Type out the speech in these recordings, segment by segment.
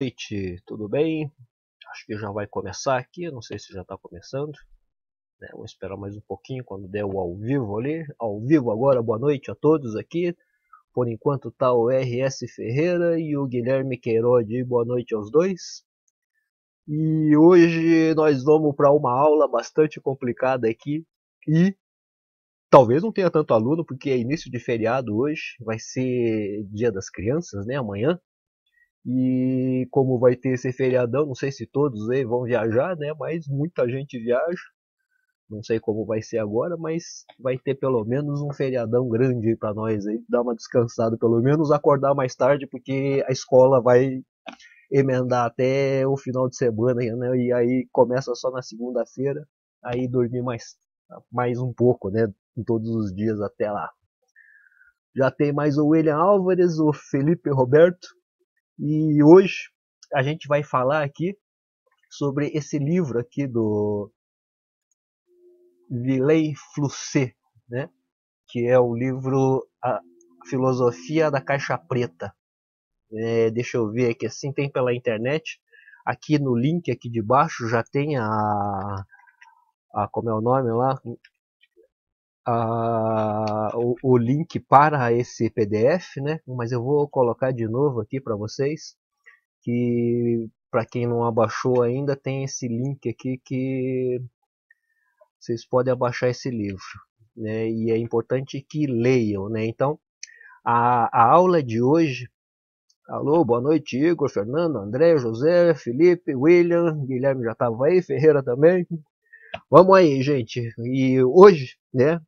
Boa noite, tudo bem? Acho que já vai começar aqui, não sei se já está começando. Vou esperar mais um pouquinho quando der o ao vivo ali. Ao vivo agora, boa noite a todos aqui. Por enquanto está o RS Ferreira e o Guilherme Queirode, boa noite aos dois. E hoje nós vamos para uma aula bastante complicada aqui. E talvez não tenha tanto aluno, porque é início de feriado hoje. Vai ser dia das crianças, né? Amanhã. E como vai ter esse feriadão, não sei se todos aí vão viajar, né? Mas muita gente viaja. Não sei como vai ser agora, mas vai ter pelo menos um feriadão grande aí para nós aí, dar uma descansada, pelo menos acordar mais tarde, porque a escola vai emendar até o final de semana, né? E aí começa só na segunda-feira, aí dormir mais um pouco, né? Todos os dias até lá. Já tem mais o William Álvares, o Felipe Roberto. E hoje a gente vai falar aqui sobre esse livro aqui do Vilém Flusser, né? Que é o livro A Filosofia da Caixa Preta. Deixa eu ver aqui, assim tem pela internet. Aqui no link aqui de baixo já tem como é o nome lá? O link para esse PDF, né? Mas eu vou colocar de novo aqui para vocês, que para quem não abaixou ainda tem esse link aqui que vocês podem abaixar esse livro, né? E é importante que leiam, né? Então a aula de hoje. Alô, boa noite, Igor, Fernando, André, José, Felipe, William, Guilherme já estava aí, Ferreira também. Vamos aí, gente. E hoje, né?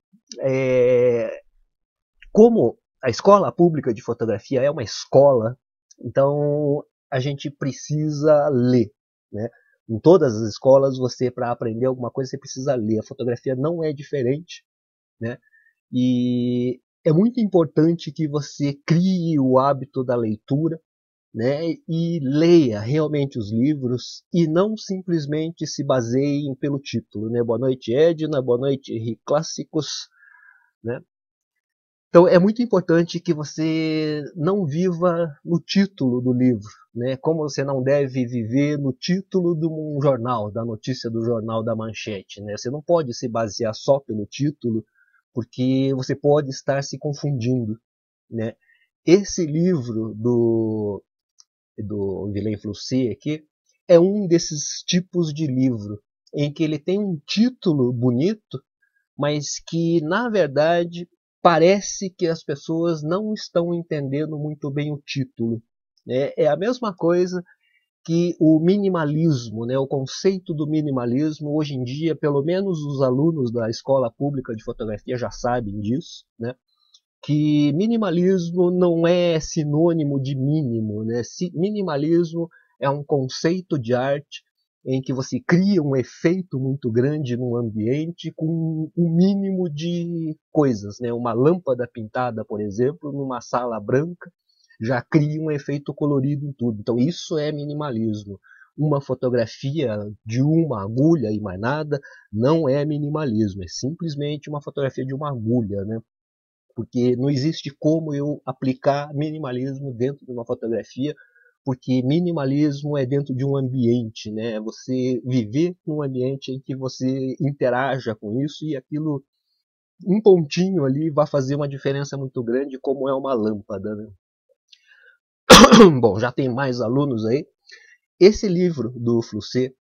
Como a Escola Pública de Fotografia é uma escola, então a gente precisa ler, né? Em todas as escolas, você, para aprender alguma coisa, você precisa ler. A fotografia não é diferente, né? E é muito importante que você crie o hábito da leitura, né? E leia realmente os livros e não simplesmente se baseiem pelo título, né? Boa noite, Edna, boa noite, Riclássicos. Né? Então é muito importante que você não viva no título do livro, né? Como você não deve viver no título de um jornal, da notícia do jornal, da manchete, né? Você não pode se basear só pelo título, porque você pode estar se confundindo, né? Esse livro do Vilém Flusser aqui é um desses tipos de livro em que ele tem um título bonito, mas que, na verdade, parece que as pessoas não estão entendendo muito bem o título, né? É a mesma coisa que o minimalismo, né? O conceito do minimalismo, hoje em dia, pelo menos os alunos da Escola Pública de Fotografia já sabem disso, né? Que minimalismo não é sinônimo de mínimo, né? Minimalismo é um conceito de arte em que você cria um efeito muito grande num ambiente com o mínimo de coisas, né? Uma lâmpada pintada, por exemplo, numa sala branca, já cria um efeito colorido em tudo. Então isso é minimalismo. Uma fotografia de uma agulha e mais nada não é minimalismo, é simplesmente uma fotografia de uma agulha, né? Porque não existe como eu aplicar minimalismo dentro de uma fotografia, porque minimalismo é dentro de um ambiente, né? Você viver num ambiente em que você interaja com isso e aquilo, um pontinho ali, vai fazer uma diferença muito grande, como é uma lâmpada, né? Bom, já tem mais alunos aí. Esse livro do Flusser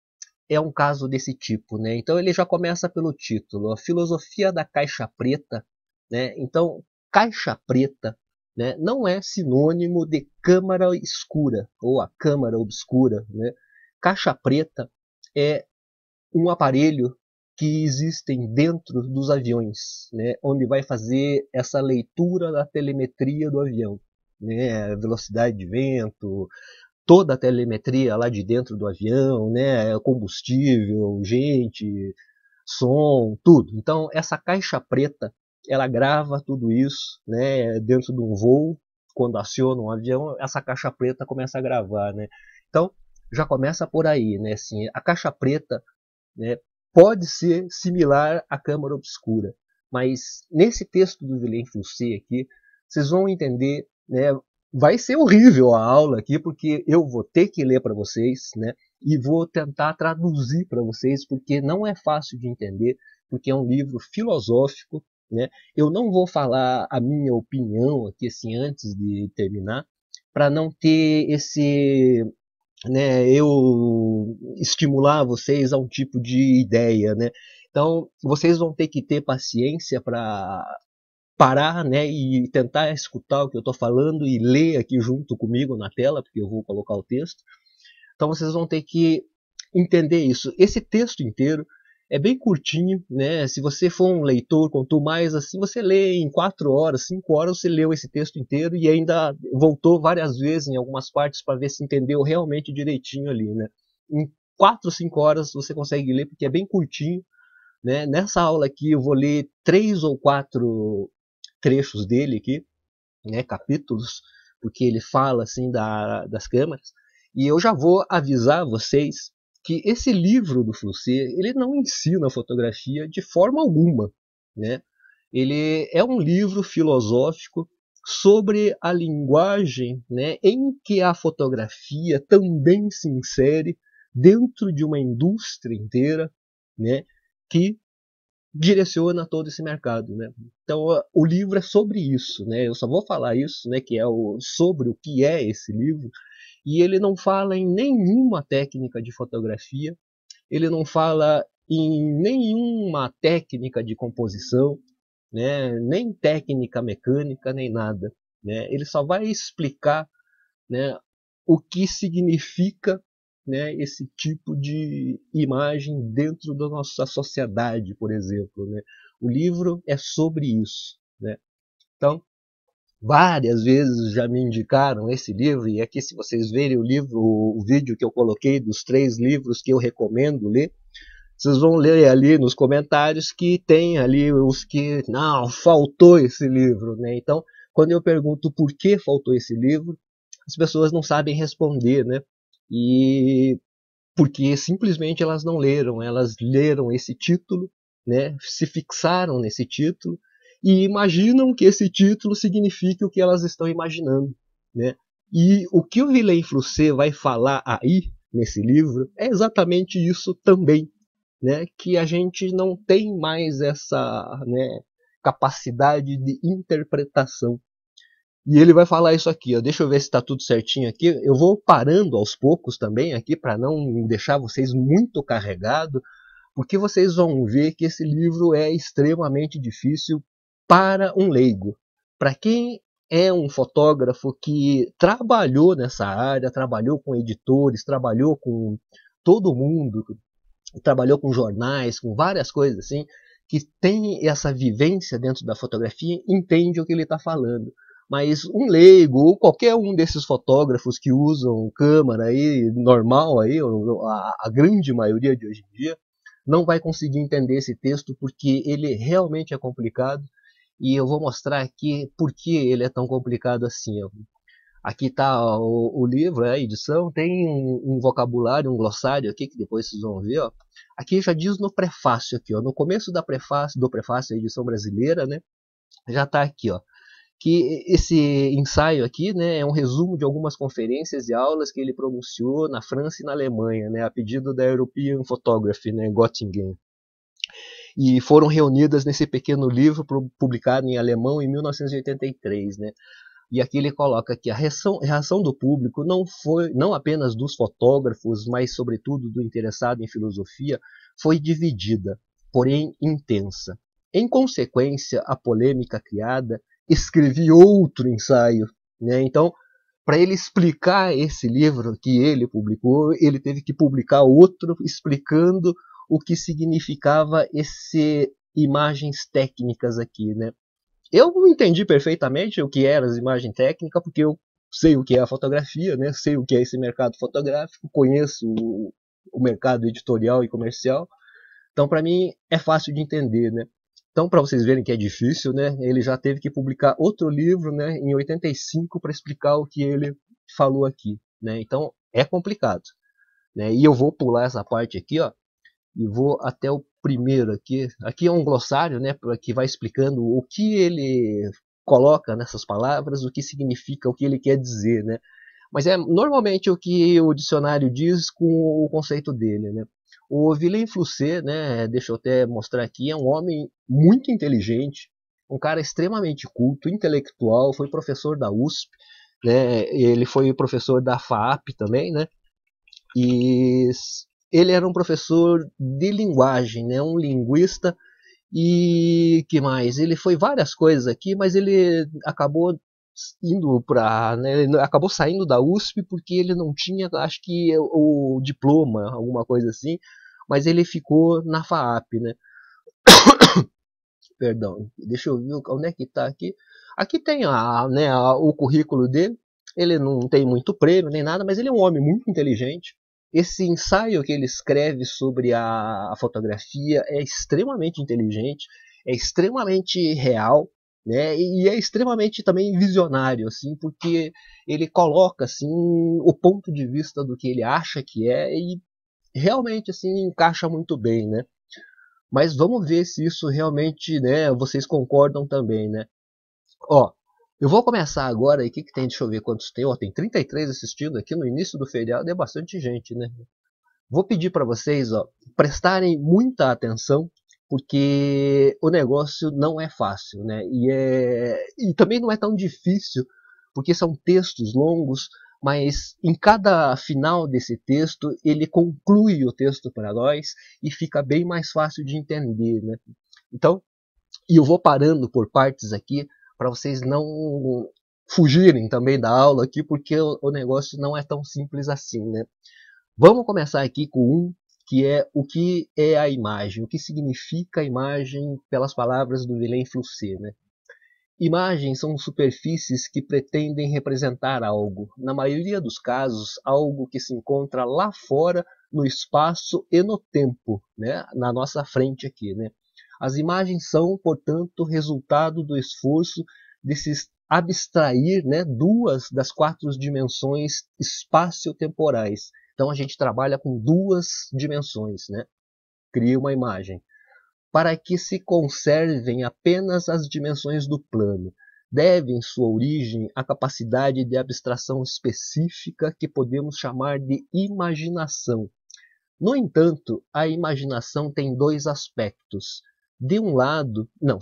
é um caso desse tipo, né? Então ele já começa pelo título, A Filosofia da Caixa Preta, né? Então, caixa preta, né, não é sinônimo de câmara escura ou a câmara obscura, né? Caixa preta é um aparelho que existem dentro dos aviões, né, onde vai fazer essa leitura da telemetria do avião, né, velocidade de vento, toda a telemetria lá de dentro do avião, né, combustível, gente, som, tudo. Então essa caixa preta ela grava tudo isso, né, dentro de um voo, quando aciona um avião, essa caixa preta começa a gravar, né? Então, já começa por aí, né? Assim, a caixa preta, né, pode ser similar à câmara obscura, mas nesse texto do Vilém Flusser aqui, vocês vão entender, né, vai ser horrível a aula aqui, porque eu vou ter que ler para vocês, né? E vou tentar traduzir para vocês, porque não é fácil de entender, porque é um livro filosófico, né? Eu não vou falar a minha opinião aqui assim, antes de terminar, para não ter esse, né, eu estimular vocês a um tipo de ideia, né? Então vocês vão ter que ter paciência para parar, né, e tentar escutar o que eu estou falando e ler aqui junto comigo na tela, porque eu vou colocar o texto. Então vocês vão ter que entender isso. Esse texto inteiro é bem curtinho, né? Se você for um leitor, quanto mais assim, você lê em 4 horas, 5 horas, você leu esse texto inteiro e ainda voltou várias vezes em algumas partes para ver se entendeu realmente direitinho ali, né? Em 4, 5 horas você consegue ler, porque é bem curtinho, né? Nessa aula aqui eu vou ler 3 ou 4 trechos dele aqui, né? Capítulos, porque ele fala assim das câmaras. E eu já vou avisar vocês que esse livro do Flusser, ele não ensina fotografia de forma alguma, né? Ele é um livro filosófico sobre a linguagem, né, em que a fotografia também se insere dentro de uma indústria inteira, né, que direciona todo esse mercado, né? Então o livro é sobre isso, né? Eu só vou falar isso, né, que é sobre o que é esse livro. E ele não fala em nenhuma técnica de fotografia, ele não fala em nenhuma técnica de composição, né, nem técnica mecânica, nem nada, né? Ele só vai explicar, né, o que significa, né, esse tipo de imagem dentro da nossa sociedade, por exemplo, né? O livro é sobre isso, né? Então, várias vezes já me indicaram esse livro, e aqui se vocês verem o livro, o vídeo que eu coloquei dos 3 livros que eu recomendo ler, vocês vão ler ali nos comentários que tem ali os que, não, faltou esse livro, né? Então, quando eu pergunto por que faltou esse livro, as pessoas não sabem responder, né? E porque simplesmente elas não leram, elas leram esse título, né? Se fixaram nesse título, e imaginam que esse título significa o que elas estão imaginando, né? E o que o Vilém Flusser vai falar aí, nesse livro, é exatamente isso também, né? Que a gente não tem mais essa, né, capacidade de interpretação. E ele vai falar isso aqui, ó. Deixa eu ver se está tudo certinho aqui. Eu vou parando aos poucos também aqui, para não deixar vocês muito carregados, porque vocês vão ver que esse livro é extremamente difícil para um leigo. Para quem é um fotógrafo que trabalhou nessa área, trabalhou com editores, trabalhou com todo mundo, trabalhou com jornais, com várias coisas assim, que tem essa vivência dentro da fotografia, entende o que ele está falando. Mas um leigo, ou qualquer um desses fotógrafos que usam câmera aí, normal, aí, a grande maioria de hoje em dia, não vai conseguir entender esse texto, porque ele realmente é complicado. E eu vou mostrar aqui por que ele é tão complicado assim, ó. Aqui está o livro, a edição, tem um vocabulário, um glossário aqui, que depois vocês vão ver, ó. Aqui já diz no prefácio, aqui, ó, no começo do prefácio da edição brasileira, né, já está aqui, ó, que esse ensaio aqui, né, é um resumo de algumas conferências e aulas que ele pronunciou na França e na Alemanha, né, a pedido da European Photography, né, em Göttingen. E foram reunidas nesse pequeno livro publicado em alemão em 1983, né? E aqui ele coloca que a reação do público não foi, não apenas dos fotógrafos, mas sobretudo do interessado em filosofia, foi dividida, porém intensa. Em consequência, a polêmica criada, escrevi outro ensaio, né? Então, para ele explicar esse livro que ele publicou, ele teve que publicar outro explicando o que significava esse imagens técnicas aqui, né? Eu entendi perfeitamente o que era as imagens técnicas, porque eu sei o que é a fotografia, né? Sei o que é esse mercado fotográfico, conheço o mercado editorial e comercial. Então, para mim, é fácil de entender, né? Então, para vocês verem que é difícil, né? Ele já teve que publicar outro livro, né, em 85 para explicar o que ele falou aqui, né? Então, é complicado, né? E eu vou pular essa parte aqui, ó. E vou até o primeiro aqui. Aqui é um glossário, né, que vai explicando o que ele coloca nessas palavras o que significa, o que ele quer dizer, né? Mas é normalmente o que o dicionário diz com o conceito dele, né? O Vilém Flusser, né, deixa eu até mostrar aqui, é um homem muito inteligente, um cara extremamente culto, intelectual, foi professor da USP, né, ele foi professor da FAAP também, né, e ele era um professor de linguagem, né, um linguista, e que mais? Ele foi várias coisas aqui, mas ele acabou indo para, né, acabou saindo da USP porque ele não tinha, acho que o diploma, alguma coisa assim, mas ele ficou na FAAP, né? Perdão, deixa eu ver onde é que está aqui. Aqui tem a, né, o currículo dele. Ele não tem muito prêmio nem nada, mas ele é um homem muito inteligente. Esse ensaio que ele escreve sobre a fotografia é extremamente inteligente, é extremamente real, né, e é extremamente também visionário, assim, porque ele coloca assim, o ponto de vista do que ele acha que é e realmente assim, encaixa muito bem, né? Mas vamos ver se isso realmente, né, vocês concordam também, né? Ó, eu vou começar agora, e o que que tem, deixa eu ver quantos tem, ó, tem 33 assistindo aqui no início do feriado, é bastante gente, né? Vou pedir para vocês, ó, prestarem muita atenção, porque o negócio não é fácil, né? E também não é tão difícil, porque são textos longos, mas em cada final desse texto, ele conclui o texto para nós e fica bem mais fácil de entender, né? Então, e eu vou parando por partes aqui para vocês não fugirem também da aula aqui, porque o negócio não é tão simples assim, né? Vamos começar aqui com um que é o que é a imagem, o que significa a imagem pelas palavras do Vilém Flusser, né? Imagens são superfícies que pretendem representar algo, na maioria dos casos, algo que se encontra lá fora, no espaço e no tempo, né? Na nossa frente aqui, né? As imagens são, portanto, resultado do esforço de se abstrair, né, duas das quatro dimensões espaço-temporais. Então a gente trabalha com duas dimensões, né? Cria uma imagem. Para que se conservem apenas as dimensões do plano, deve em sua origem a capacidade de abstração específica que podemos chamar de imaginação. No entanto, a imaginação tem dois aspectos.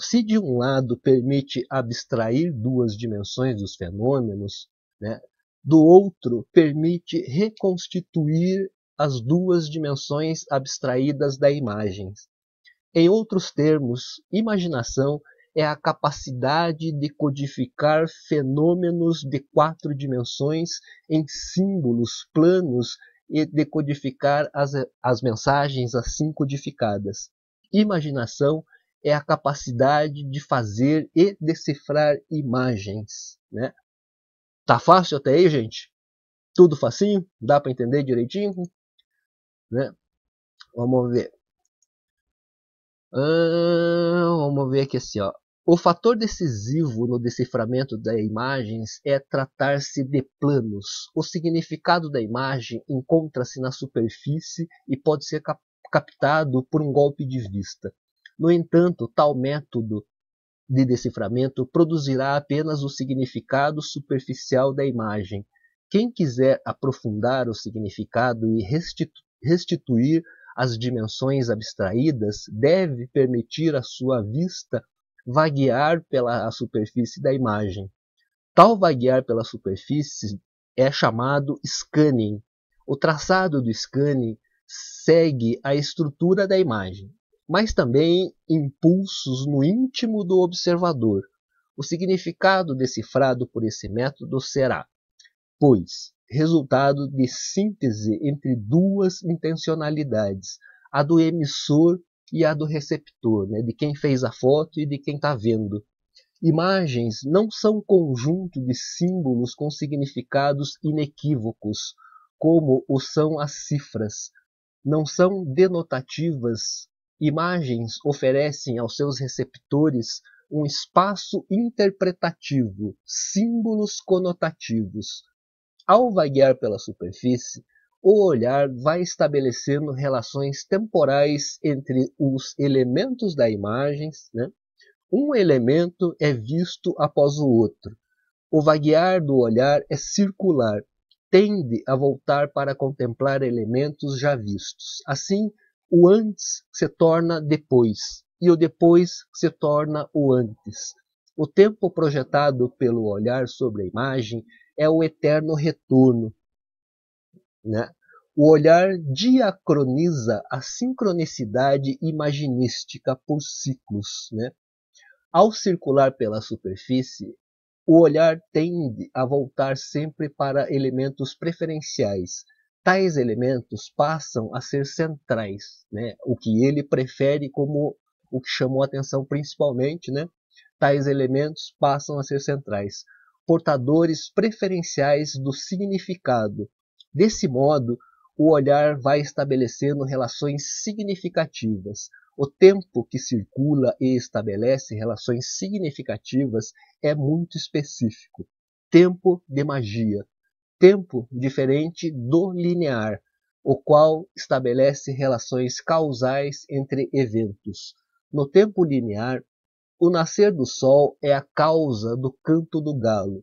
Se de um lado permite abstrair duas dimensões dos fenômenos, né, do outro permite reconstituir as duas dimensões abstraídas da imagem. Em outros termos, imaginação é a capacidade de codificar fenômenos de quatro dimensões em símbolos, planos e decodificar as mensagens assim codificadas. Imaginação é a capacidade de fazer e decifrar imagens, né? Tá fácil até aí, gente? Tudo facinho? Dá para entender direitinho? Né? Vamos ver. Vamos ver aqui assim, ó. O fator decisivo no deciframento das imagens é tratar-se de planos. O significado da imagem encontra-se na superfície e pode ser captado por um golpe de vista. No entanto, tal método de deciframento produzirá apenas o significado superficial da imagem. Quem quiser aprofundar o significado e restituir as dimensões abstraídas, deve permitir à sua vista vaguear pela superfície da imagem. Tal vaguear pela superfície é chamado scanning. O traçado do scanning segue a estrutura da imagem, mas também impulsos no íntimo do observador. O significado decifrado por esse método será, pois, resultado de síntese entre duas intencionalidades, a do emissor e a do receptor, né, de quem fez a foto e de quem está vendo. Imagens não são conjunto de símbolos com significados inequívocos, como o são as cifras. Não são denotativas. Imagens oferecem aos seus receptores um espaço interpretativo, símbolos conotativos. Ao vaguear pela superfície, o olhar vai estabelecendo relações temporais entre os elementos da imagem, né, Um elemento é visto após o outro. O vaguear do olhar é circular, tende a voltar para contemplar elementos já vistos. Assim, o antes se torna depois, e o depois se torna o antes. O tempo projetado pelo olhar sobre a imagem é o eterno retorno, né? O olhar diacroniza a sincronicidade imaginística por ciclos, né? Ao circular pela superfície, o olhar tende a voltar sempre para elementos preferenciais. Tais elementos passam a ser centrais, né? O que ele prefere como o que chamou a atenção principalmente, né? Tais elementos passam a ser centrais, portadores preferenciais do significado. Desse modo, o olhar vai estabelecendo relações significativas. O tempo que circula e estabelece relações significativas é muito específico. Tempo de magia. Tempo diferente do linear, o qual estabelece relações causais entre eventos. No tempo linear, o nascer do sol é a causa do canto do galo.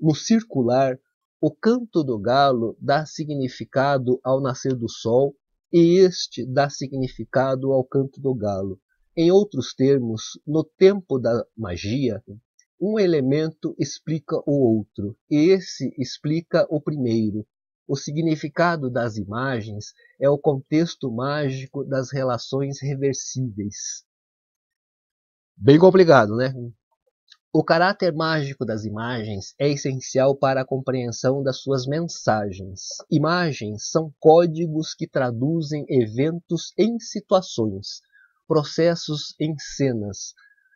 No circular, o canto do galo dá significado ao nascer do sol e este dá significado ao canto do galo. Em outros termos, no tempo da magia, um elemento explica o outro e esse explica o primeiro. O significado das imagens é o contexto mágico das relações reversíveis. Bem complicado, né? O caráter mágico das imagens é essencial para a compreensão das suas mensagens. Imagens são códigos que traduzem eventos em situações, processos em cenas.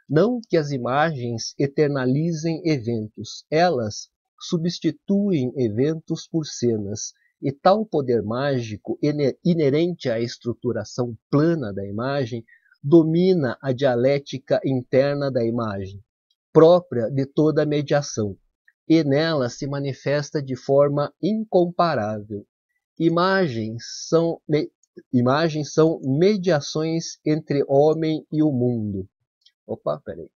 Não que as imagens eternalizem eventos, elas substituem eventos por cenas. E tal poder mágico, inerente à estruturação plana da imagem, domina a dialética interna da imagem, própria de toda a mediação, e nela se manifesta de forma incomparável. Imagens são mediações entre homem e o mundo. Opa, peraí.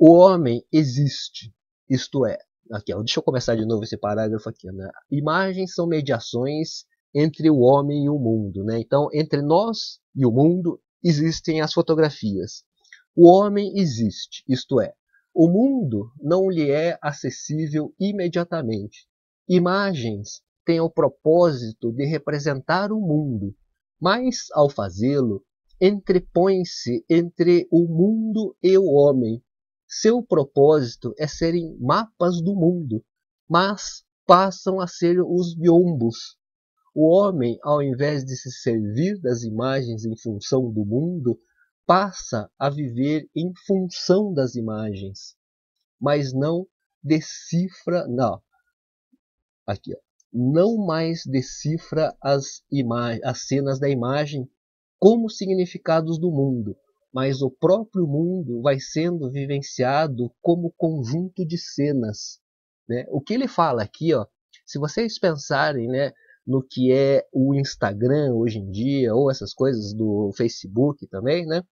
O homem existe, isto é, aqui, ó, deixa eu começar de novo esse parágrafo aqui, né? Imagens são mediações entre o homem e o mundo, né? Então, entre nós e o mundo existem as fotografias. O homem existe, isto é, o mundo não lhe é acessível imediatamente. Imagens têm o propósito de representar o mundo, mas, ao fazê-lo, entrepõe-se entre o mundo e o homem. Seu propósito é serem mapas do mundo, mas passam a ser os biombos. O homem, ao invés de se servir das imagens em função do mundo, passa a viver em função das imagens, mas não mais decifra as cenas da imagem como significados do mundo, mas o próprio mundo vai sendo vivenciado como conjunto de cenas, né? O que ele fala aqui, ó, se vocês pensarem, né, no que é o Instagram hoje em dia, ou essas coisas do Facebook também, né?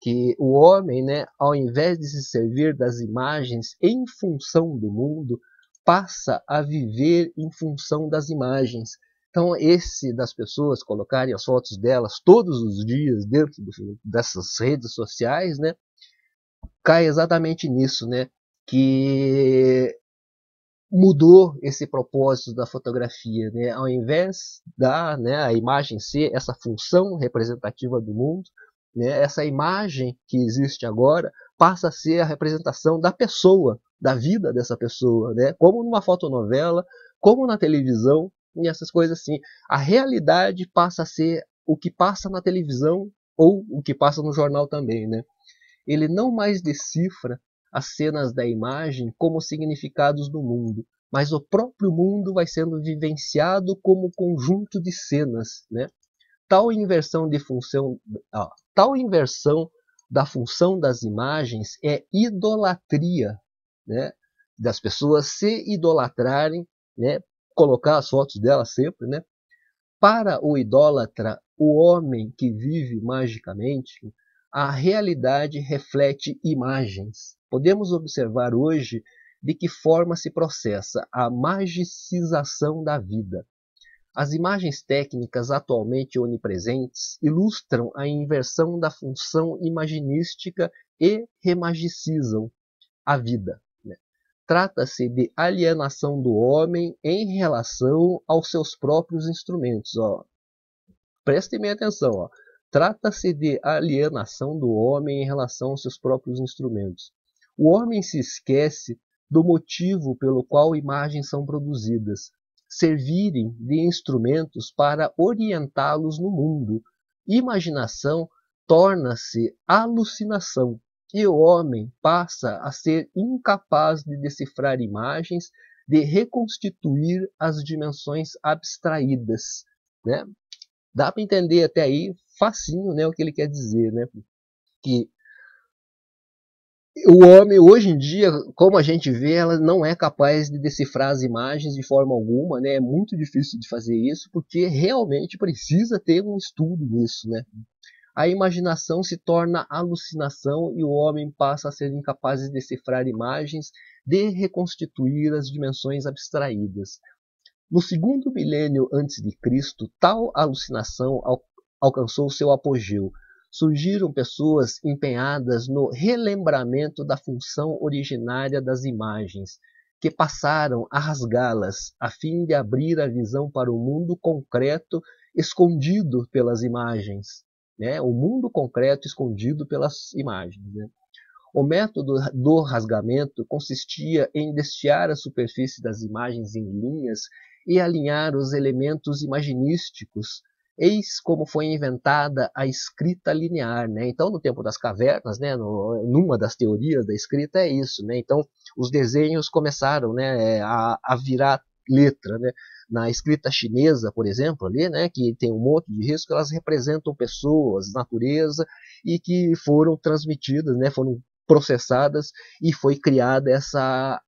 Que o homem, né, ao invés de se servir das imagens em função do mundo, passa a viver em função das imagens. Então, esse das pessoas colocarem as fotos delas todos os dias dentro dessas redes sociais, né, cai exatamente nisso, né, que mudou esse propósito da fotografia, né, ao invés da, né, a imagem ser essa função representativa do mundo, essa imagem que existe agora passa a ser a representação da pessoa, da vida dessa pessoa, né? Como numa fotonovela, como na televisão e essas coisas assim. A realidade passa a ser o que passa na televisão ou o que passa no jornal também, né? Ele não mais decifra as cenas da imagem como significados do mundo, mas o próprio mundo vai sendo vivenciado como conjunto de cenas, né? Tal inversão da função das imagens é idolatria, né? Das pessoas se idolatrarem, né? Colocar as fotos delas sempre, né? Para o idólatra, o homem que vive magicamente, a realidade reflete imagens. Podemos observar hoje de que forma se processa a magicização da vida. As imagens técnicas atualmente onipresentes ilustram a inversão da função imaginística e remagicizam a vida. Trata-se de alienação do homem em relação aos seus próprios instrumentos. Ó. Prestem bem atenção. Ó. Trata-se de alienação do homem em relação aos seus próprios instrumentos. O homem se esquece do motivo pelo qual imagens são produzidas, servirem de instrumentos para orientá-los no mundo. Imaginação torna-se alucinação. E o homem passa a ser incapaz de decifrar imagens, de reconstituir as dimensões abstraídas. Né? Dá para entender até aí, facinho, né, o que ele quer dizer. Né? Que o homem, hoje em dia, como a gente vê, ela não é capaz de decifrar as imagens de forma alguma. Né? É muito difícil de fazer isso, porque realmente precisa ter um estudo nisso. Né? A imaginação se torna alucinação e o homem passa a ser incapaz de decifrar imagens, de reconstituir as dimensões abstraídas. No segundo milênio antes de Cristo, tal alucinação alcançou seu apogeu. Surgiram pessoas empenhadas no relembramento da função originária das imagens, que passaram a rasgá-las, a fim de abrir a visão para o mundo concreto escondido pelas imagens. Né? O mundo concreto escondido pelas imagens. Né? O método do rasgamento consistia em destear a superfície das imagens em linhas e alinhar os elementos imaginísticos. Eis como foi inventada a escrita linear. Né? Então, no tempo das cavernas, né, numa das teorias da escrita é isso. Né? Então, os desenhos começaram, né, a virar letra. Né? Na escrita chinesa, por exemplo, ali, né, que tem um monte de risco, elas representam pessoas, natureza, e que foram transmitidas, né, foram processadas e foi criada essa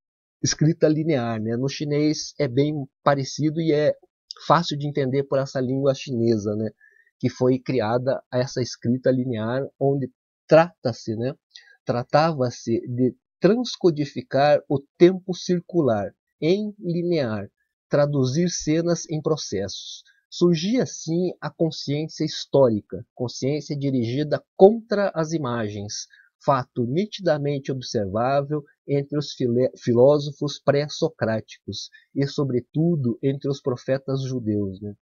escrita linear. Né? No chinês é bem parecido e é fácil de entender por essa língua chinesa, né, que foi criada essa escrita linear, onde tratava-se de transcodificar o tempo circular em linear, traduzir cenas em processos. Surgia assim a consciência histórica, consciência dirigida contra as imagens, fato nitidamente observável entre os filósofos pré-socráticos e, sobretudo, entre os profetas judeus. Né?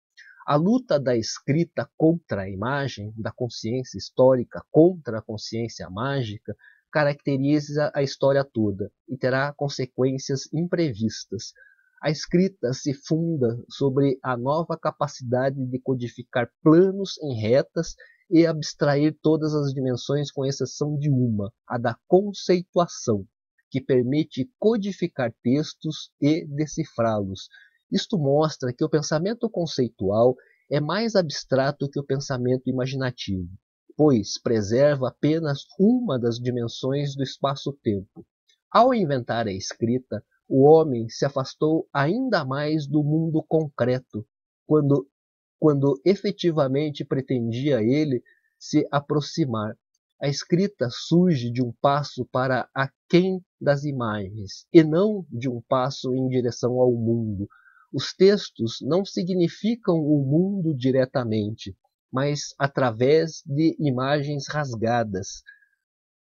A luta da escrita contra a imagem, da consciência histórica contra a consciência mágica, caracteriza a história toda e terá consequências imprevistas. A escrita se funda sobre a nova capacidade de codificar planos em retas e abstrair todas as dimensões com exceção de uma, a da conceituação, que permite codificar textos e decifrá-los. Isto mostra que o pensamento conceitual é mais abstrato que o pensamento imaginativo, pois preserva apenas uma das dimensões do espaço-tempo. Ao inventar a escrita, o homem se afastou ainda mais do mundo concreto, quando efetivamente pretendia ele se aproximar. A escrita surge de um passo para aquém das imagens, e não de um passo em direção ao mundo. Os textos não significam o mundo diretamente, mas através de imagens rasgadas.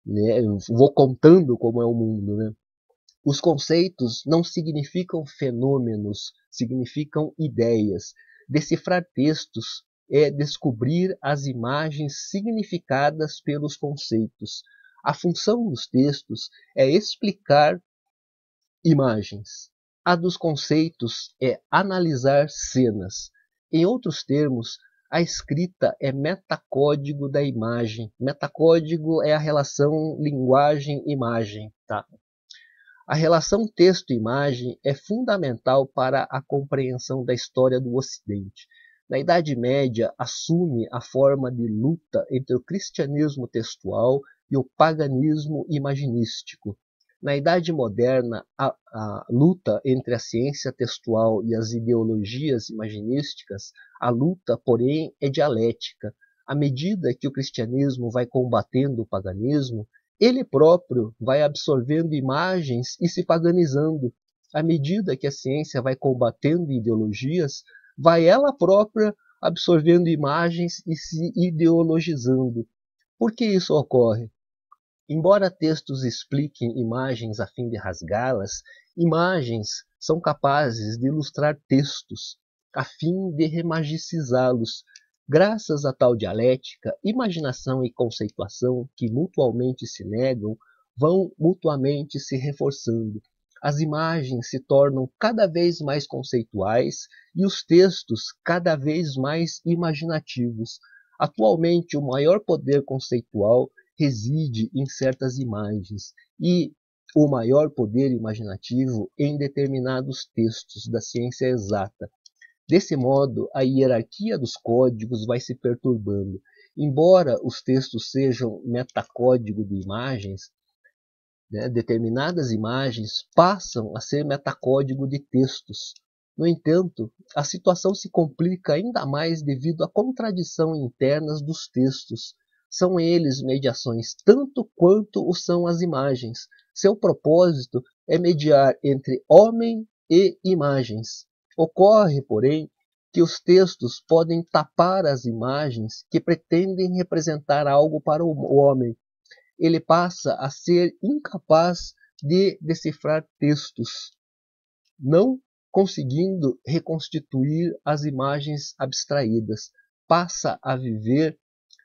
Eu vou contando como é o mundo, né? Os conceitos não significam fenômenos, significam ideias. Decifrar textos é descobrir as imagens significadas pelos conceitos. A função dos textos é explicar imagens. A dos conceitos é analisar cenas. Em outros termos, a escrita é metacódigo da imagem. Metacódigo é a relação linguagem-imagem, tá? A relação texto-imagem é fundamental para a compreensão da história do Ocidente. Na Idade Média, assume a forma de luta entre o cristianismo textual e o paganismo imaginístico. Na Idade Moderna, a luta entre a ciência textual e as ideologias imaginísticas, a luta, porém, é dialética. à medida que o cristianismo vai combatendo o paganismo, ele próprio vai absorvendo imagens e se paganizando. À medida que a ciência vai combatendo ideologias, vai ela própria absorvendo imagens e se ideologizando. Por que isso ocorre? Embora textos expliquem imagens a fim de rasgá-las, imagens são capazes de ilustrar textos, a fim de remagicizá-los. Graças a tal dialética, imaginação e conceituação, que mutualmente se negam, vão mutuamente se reforçando. As imagens se tornam cada vez mais conceituais e os textos cada vez mais imaginativos. Atualmente, o maior poder conceitual reside em certas imagens e o maior poder imaginativo em determinados textos da ciência exata. Desse modo, a hierarquia dos códigos vai se perturbando. Embora os textos sejam metacódigo de imagens, determinadas imagens passam a ser metacódigo de textos. No entanto, a situação se complica ainda mais devido à contradição interna dos textos. São eles mediações tanto quanto o são as imagens. Seu propósito é mediar entre homem e imagens. Ocorre, porém, que os textos podem tapar as imagens que pretendem representar algo para o homem. Ele passa a ser incapaz de decifrar textos, não conseguindo reconstituir as imagens abstraídas. Passa a viver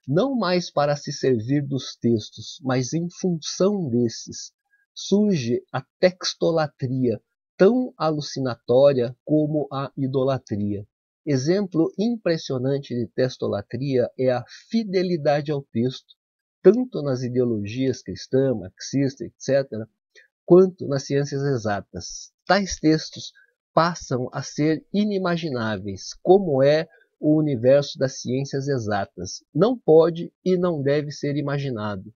não mais para se servir dos textos, mas em função desses. Surge a textolatria, tão alucinatória como a idolatria. Exemplo impressionante de textolatria é a fidelidade ao texto, tanto nas ideologias cristã, marxista, etc., quanto nas ciências exatas. Tais textos passam a ser inimagináveis, como é o universo das ciências exatas. Não pode e não deve ser imaginado.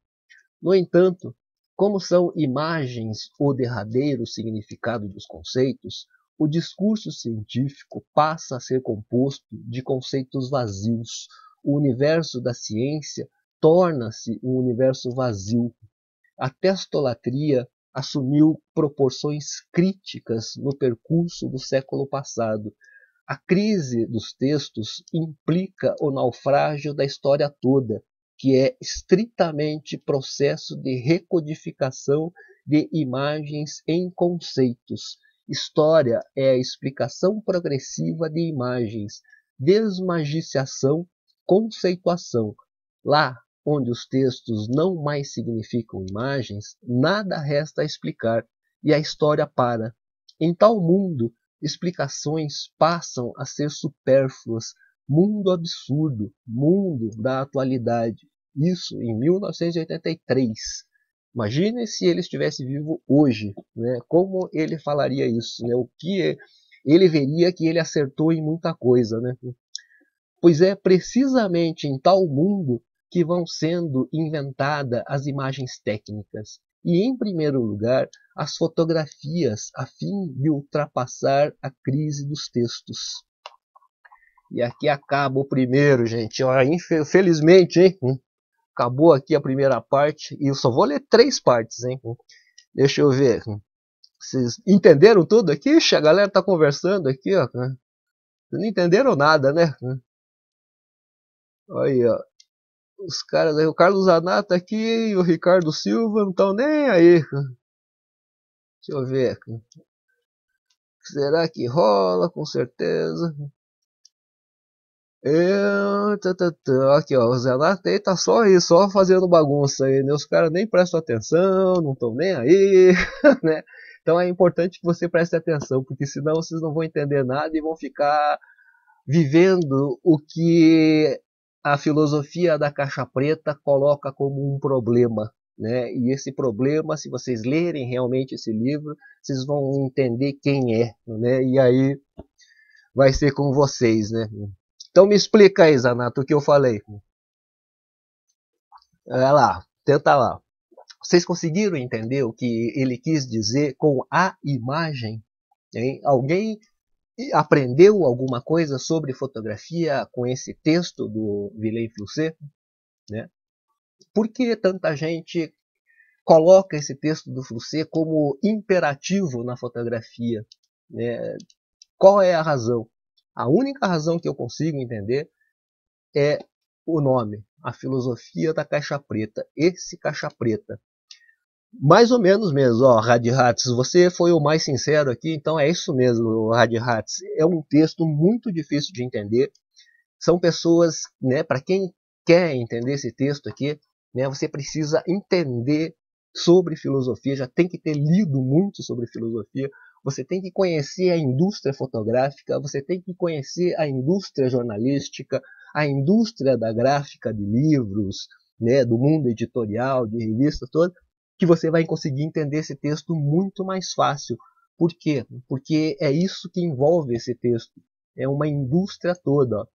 No entanto, como são imagens o derradeiro significado dos conceitos, o discurso científico passa a ser composto de conceitos vazios. O universo da ciência torna-se um universo vazio. A textolatria assumiu proporções críticas no percurso do século passado. A crise dos textos implica o naufrágio da história toda, que é estritamente processo de recodificação de imagens em conceitos. História é a explicação progressiva de imagens, desmagiciação, conceituação. Lá onde os textos não mais significam imagens, nada resta a explicar e a história para. Em tal mundo, explicações passam a ser supérfluas, mundo absurdo, mundo da atualidade. Isso em 1983. Imagine se ele estivesse vivo hoje, como ele falaria isso, o que ele veria que ele acertou em muita coisa. Pois é precisamente em tal mundo que vão sendo inventadas as imagens técnicas e, em primeiro lugar, as fotografias, a fim de ultrapassar a crise dos textos. E aqui acaba o primeiro, gente. Infelizmente, hein? Acabou aqui a primeira parte e eu só vou ler 3 partes, hein? Deixa eu ver. Vocês entenderam tudo aqui? Ixi, a galera tá conversando aqui, ó. Vocês não entenderam nada, né? Aí, ó. Os caras aí, o Carlos Anata aqui e o Ricardo Silva não estão nem aí. Deixa eu ver. Será que rola? Com certeza. Aqui, ó. O Zé Anata aí tá só aí, só fazendo bagunça aí, né? Os caras nem prestam atenção, não estão nem aí, né? Então é importante que você preste atenção, porque senão vocês não vão entender nada e vão ficar vivendo o que a filosofia da caixa preta coloca como um problema, né? E esse problema, se vocês lerem realmente esse livro, vocês vão entender quem é, né? E aí vai ser com vocês, né? Então me explica aí, Zanato, o que eu falei. Olha lá, tenta lá. Vocês conseguiram entender o que ele quis dizer com a imagem? Hein? Alguém aprendeu alguma coisa sobre fotografia com esse texto do Vilém Flusser, né? Por que tanta gente coloca esse texto do Flusser como imperativo na fotografia, né? Qual é a razão? A única razão que eu consigo entender é o nome, A Filosofia da Caixa Preta. Esse Caixa Preta, mais ou menos mesmo, ó, Radhats, você foi o mais sincero aqui, então é isso mesmo, Radhats. É um texto muito difícil de entender. São pessoas, né, para quem quer entender esse texto aqui, né, você precisa entender sobre filosofia, já tem que ter lido muito sobre filosofia, você tem que conhecer a indústria fotográfica, você tem que conhecer a indústria jornalística, a indústria da gráfica de livros, né, do mundo editorial, de revista toda, que você vai conseguir entender esse texto muito mais fácil. Por quê? Porque é isso que envolve esse texto. É uma indústria toda. Ó.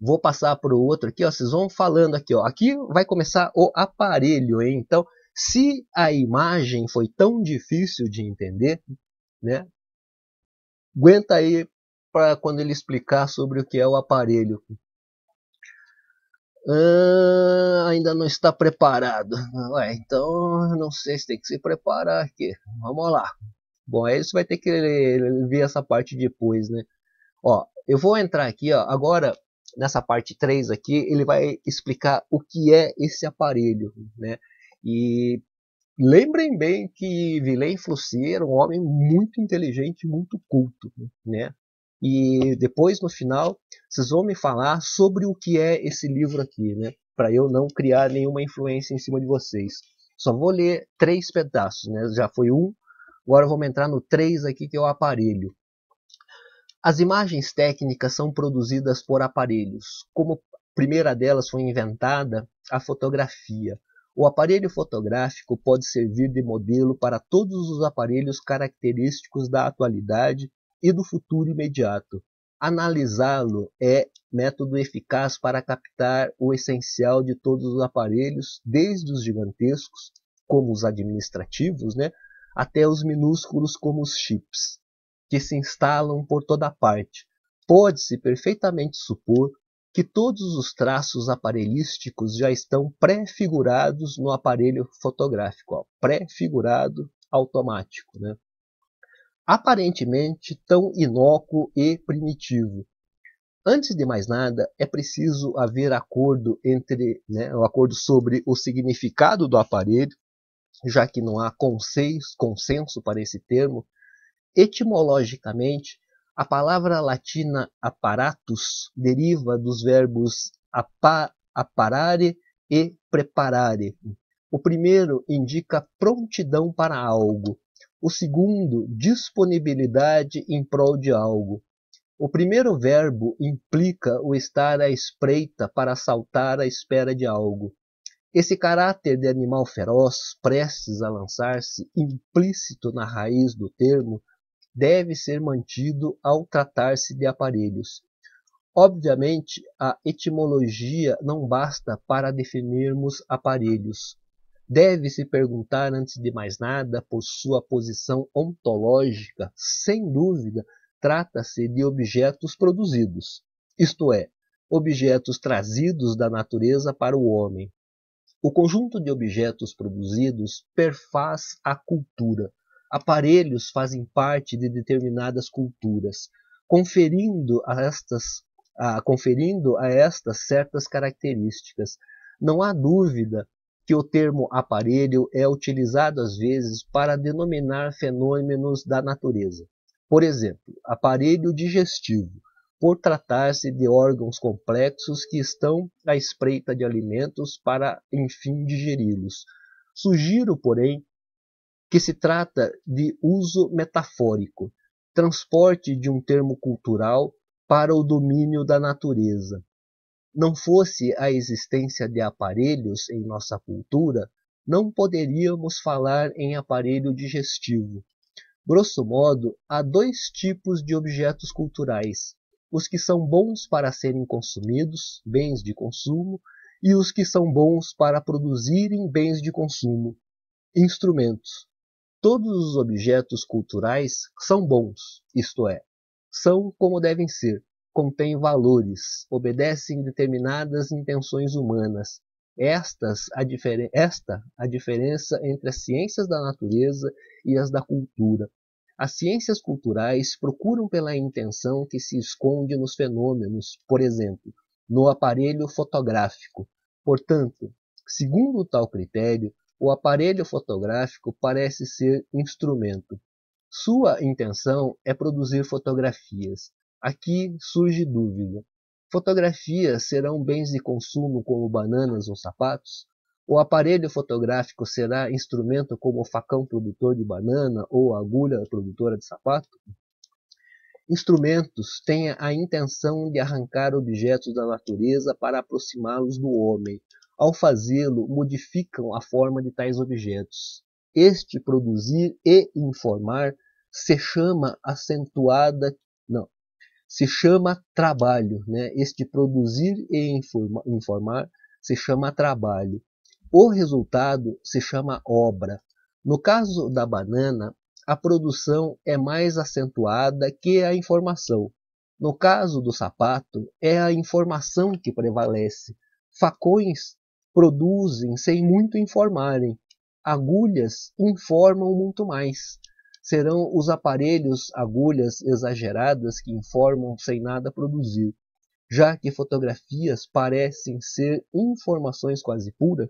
Vou passar para o outro aqui. Ó. Vocês vão falando aqui. Ó. Aqui vai começar o aparelho. Hein? Então, se a imagem foi tão difícil de entender, né, aguenta aí para quando ele explicar sobre o que é o aparelho. Ainda não está preparado. Ué, então não sei se tem que se preparar aqui. Vamos lá. Bom, aí você vai ter que ver essa parte depois, né? Ó, eu vou entrar aqui, ó, agora nessa parte 3 aqui, ele vai explicar o que é esse aparelho, né? E lembrem bem que Vilém Flusser era um homem muito inteligente, muito culto, né? E depois, no final, vocês vão me falar sobre o que é esse livro aqui, né? Para eu não criar nenhuma influência em cima de vocês. Só vou ler 3 pedaços, né? Já foi 1, agora vamos entrar no 3 aqui, que é o aparelho. As imagens técnicas são produzidas por aparelhos. Como a primeira delas foi inventada, a fotografia. O aparelho fotográfico pode servir de modelo para todos os aparelhos característicos da atualidade e do futuro imediato. Analisá-lo é método eficaz para captar o essencial de todos os aparelhos, desde os gigantescos, como os administrativos, né, até os minúsculos, como os chips, que se instalam por toda parte. Pode-se perfeitamente supor que todos os traços aparelhísticos já estão pré-figurados no aparelho fotográfico, pré-figurado automático, né? Aparentemente tão inócuo e primitivo. Antes de mais nada, é preciso haver acordo entre, né, um acordo sobre o significado do aparelho, já que não há consenso para esse termo. Etimologicamente, a palavra latina apparatus deriva dos verbos apparare e preparare. O primeiro indica prontidão para algo. O segundo, disponibilidade em prol de algo. O primeiro verbo implica o estar à espreita para saltar à espera de algo. Esse caráter de animal feroz, prestes a lançar-se, implícito na raiz do termo, deve ser mantido ao tratar-se de aparelhos. Obviamente, a etimologia não basta para definirmos aparelhos. Deve-se perguntar, antes de mais nada, por sua posição ontológica. Sem dúvida, trata-se de objetos produzidos, isto é, objetos trazidos da natureza para o homem. O conjunto de objetos produzidos perfaz a cultura. Aparelhos fazem parte de determinadas culturas, conferindo a estas certas características. Não há dúvida que o termo aparelho é utilizado às vezes para denominar fenômenos da natureza. Por exemplo, aparelho digestivo, por tratar-se de órgãos complexos que estão à espreita de alimentos para, enfim, digeri-los. Sugiro, porém, que se trata de uso metafórico, transporte de um termo cultural para o domínio da natureza. Não fosse a existência de aparelhos em nossa cultura, não poderíamos falar em aparelho digestivo. Grosso modo, há 2 tipos de objetos culturais: os que são bons para serem consumidos, bens de consumo, e os que são bons para produzirem bens de consumo, instrumentos. Todos os objetos culturais são bons, isto é, são como devem ser, contêm valores, obedecem determinadas intenções humanas. Esta a diferença entre as ciências da natureza e as da cultura. As ciências culturais procuram pela intenção que se esconde nos fenômenos, por exemplo, no aparelho fotográfico. Portanto, segundo tal critério, o aparelho fotográfico parece ser instrumento. Sua intenção é produzir fotografias. Aqui surge dúvida. Fotografias serão bens de consumo como bananas ou sapatos? O aparelho fotográfico será instrumento como o facão produtor de banana ou a agulha produtora de sapato? Instrumentos têm a intenção de arrancar objetos da natureza para aproximá-los do homem. Ao fazê-lo, modificam a forma de tais objetos. Este produzir e informar se chama trabalho, né? Este produzir e informar se chama trabalho. O resultado se chama obra. No caso da banana, a produção é mais acentuada que a informação. No caso do sapato, é a informação que prevalece. Facões produzem sem muito informarem. Agulhas informam muito mais. Serão os aparelhos agulhas exageradas que informam sem nada produzir. Já que fotografias parecem ser informações quase puras,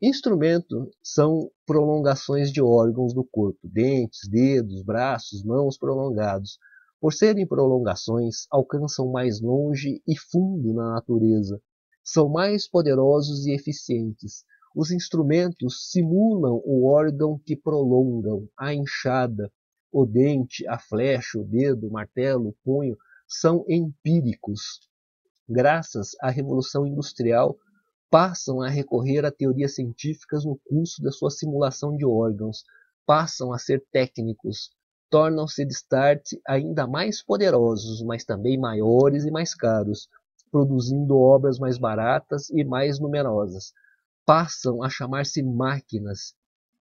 instrumentos são prolongações de órgãos do corpo, dentes, dedos, braços, mãos prolongados. Por serem prolongações, alcançam mais longe e fundo na natureza. São mais poderosos e eficientes. Os instrumentos simulam o órgão que prolongam, a enxada, o dente, a flecha, o dedo, o martelo, o punho, são empíricos. Graças à Revolução Industrial, passam a recorrer a teorias científicas no curso da sua simulação de órgãos, passam a ser técnicos, tornam-se de start ainda mais poderosos, mas também maiores e mais caros, produzindo obras mais baratas e mais numerosas. Passam a chamar-se máquinas.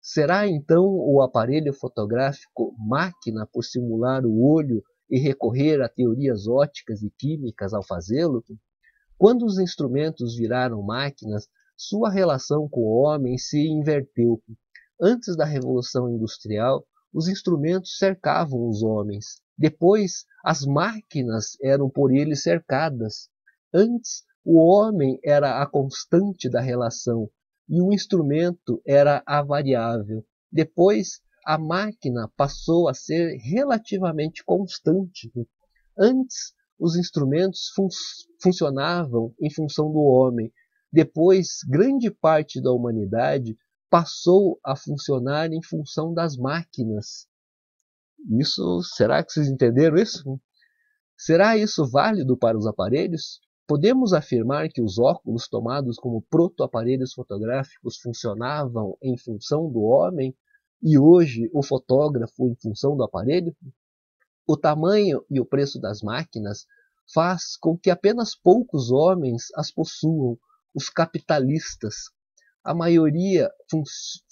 Será então o aparelho fotográfico máquina por simular o olho e recorrer a teorias óticas e químicas ao fazê-lo? Quando os instrumentos viraram máquinas, sua relação com o homem se inverteu. Antes da Revolução Industrial, os instrumentos cercavam os homens. Depois, as máquinas eram por eles cercadas. Antes, o homem era a constante da relação e o instrumento era a variável. Depois, a máquina passou a ser relativamente constante. Antes, os instrumentos funcionavam em função do homem. Depois, grande parte da humanidade passou a funcionar em função das máquinas. Isso, será que vocês entenderam isso? Será isso válido para os aparelhos? Podemos afirmar que os óculos tomados como proto-aparelhos fotográficos funcionavam em função do homem e hoje o fotógrafo em função do aparelho? O tamanho e o preço das máquinas faz com que apenas poucos homens as possuam, os capitalistas. A maioria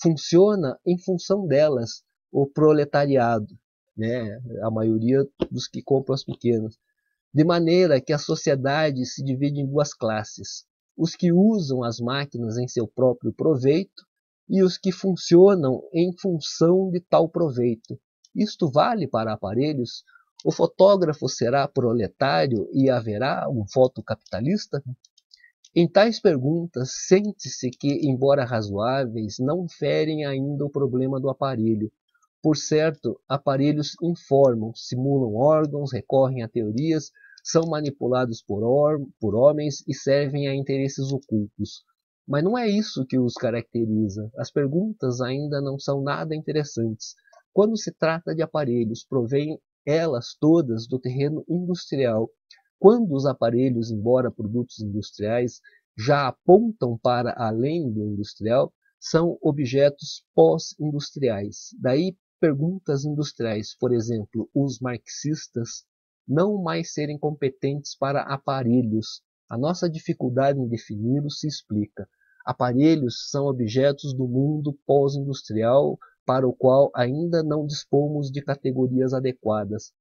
funciona em função delas, o proletariado, né? A maioria dos que compram as pequenas. De maneira que a sociedade se divide em duas classes, os que usam as máquinas em seu próprio proveito e os que funcionam em função de tal proveito. Isto vale para aparelhos? O fotógrafo será proletário e haverá um fotocapitalista? Em tais perguntas, sente-se que, embora razoáveis, não ferem ainda o problema do aparelho. Por certo, aparelhos informam, simulam órgãos, recorrem a teorias, são manipulados por homens e servem a interesses ocultos. Mas não é isso que os caracteriza. As perguntas ainda não são nada interessantes. Quando se trata de aparelhos, provêm elas todas do terreno industrial. Quando os aparelhos, embora produtos industriais, já apontam para além do industrial, são objetos pós-industriais. Daí perguntas industriais, por exemplo, os marxistas não mais serem competentes para aparelhos. A nossa dificuldade em defini-los se explica. Aparelhos são objetos do mundo pós-industrial, para o qual ainda não dispomos de categorias adequadas.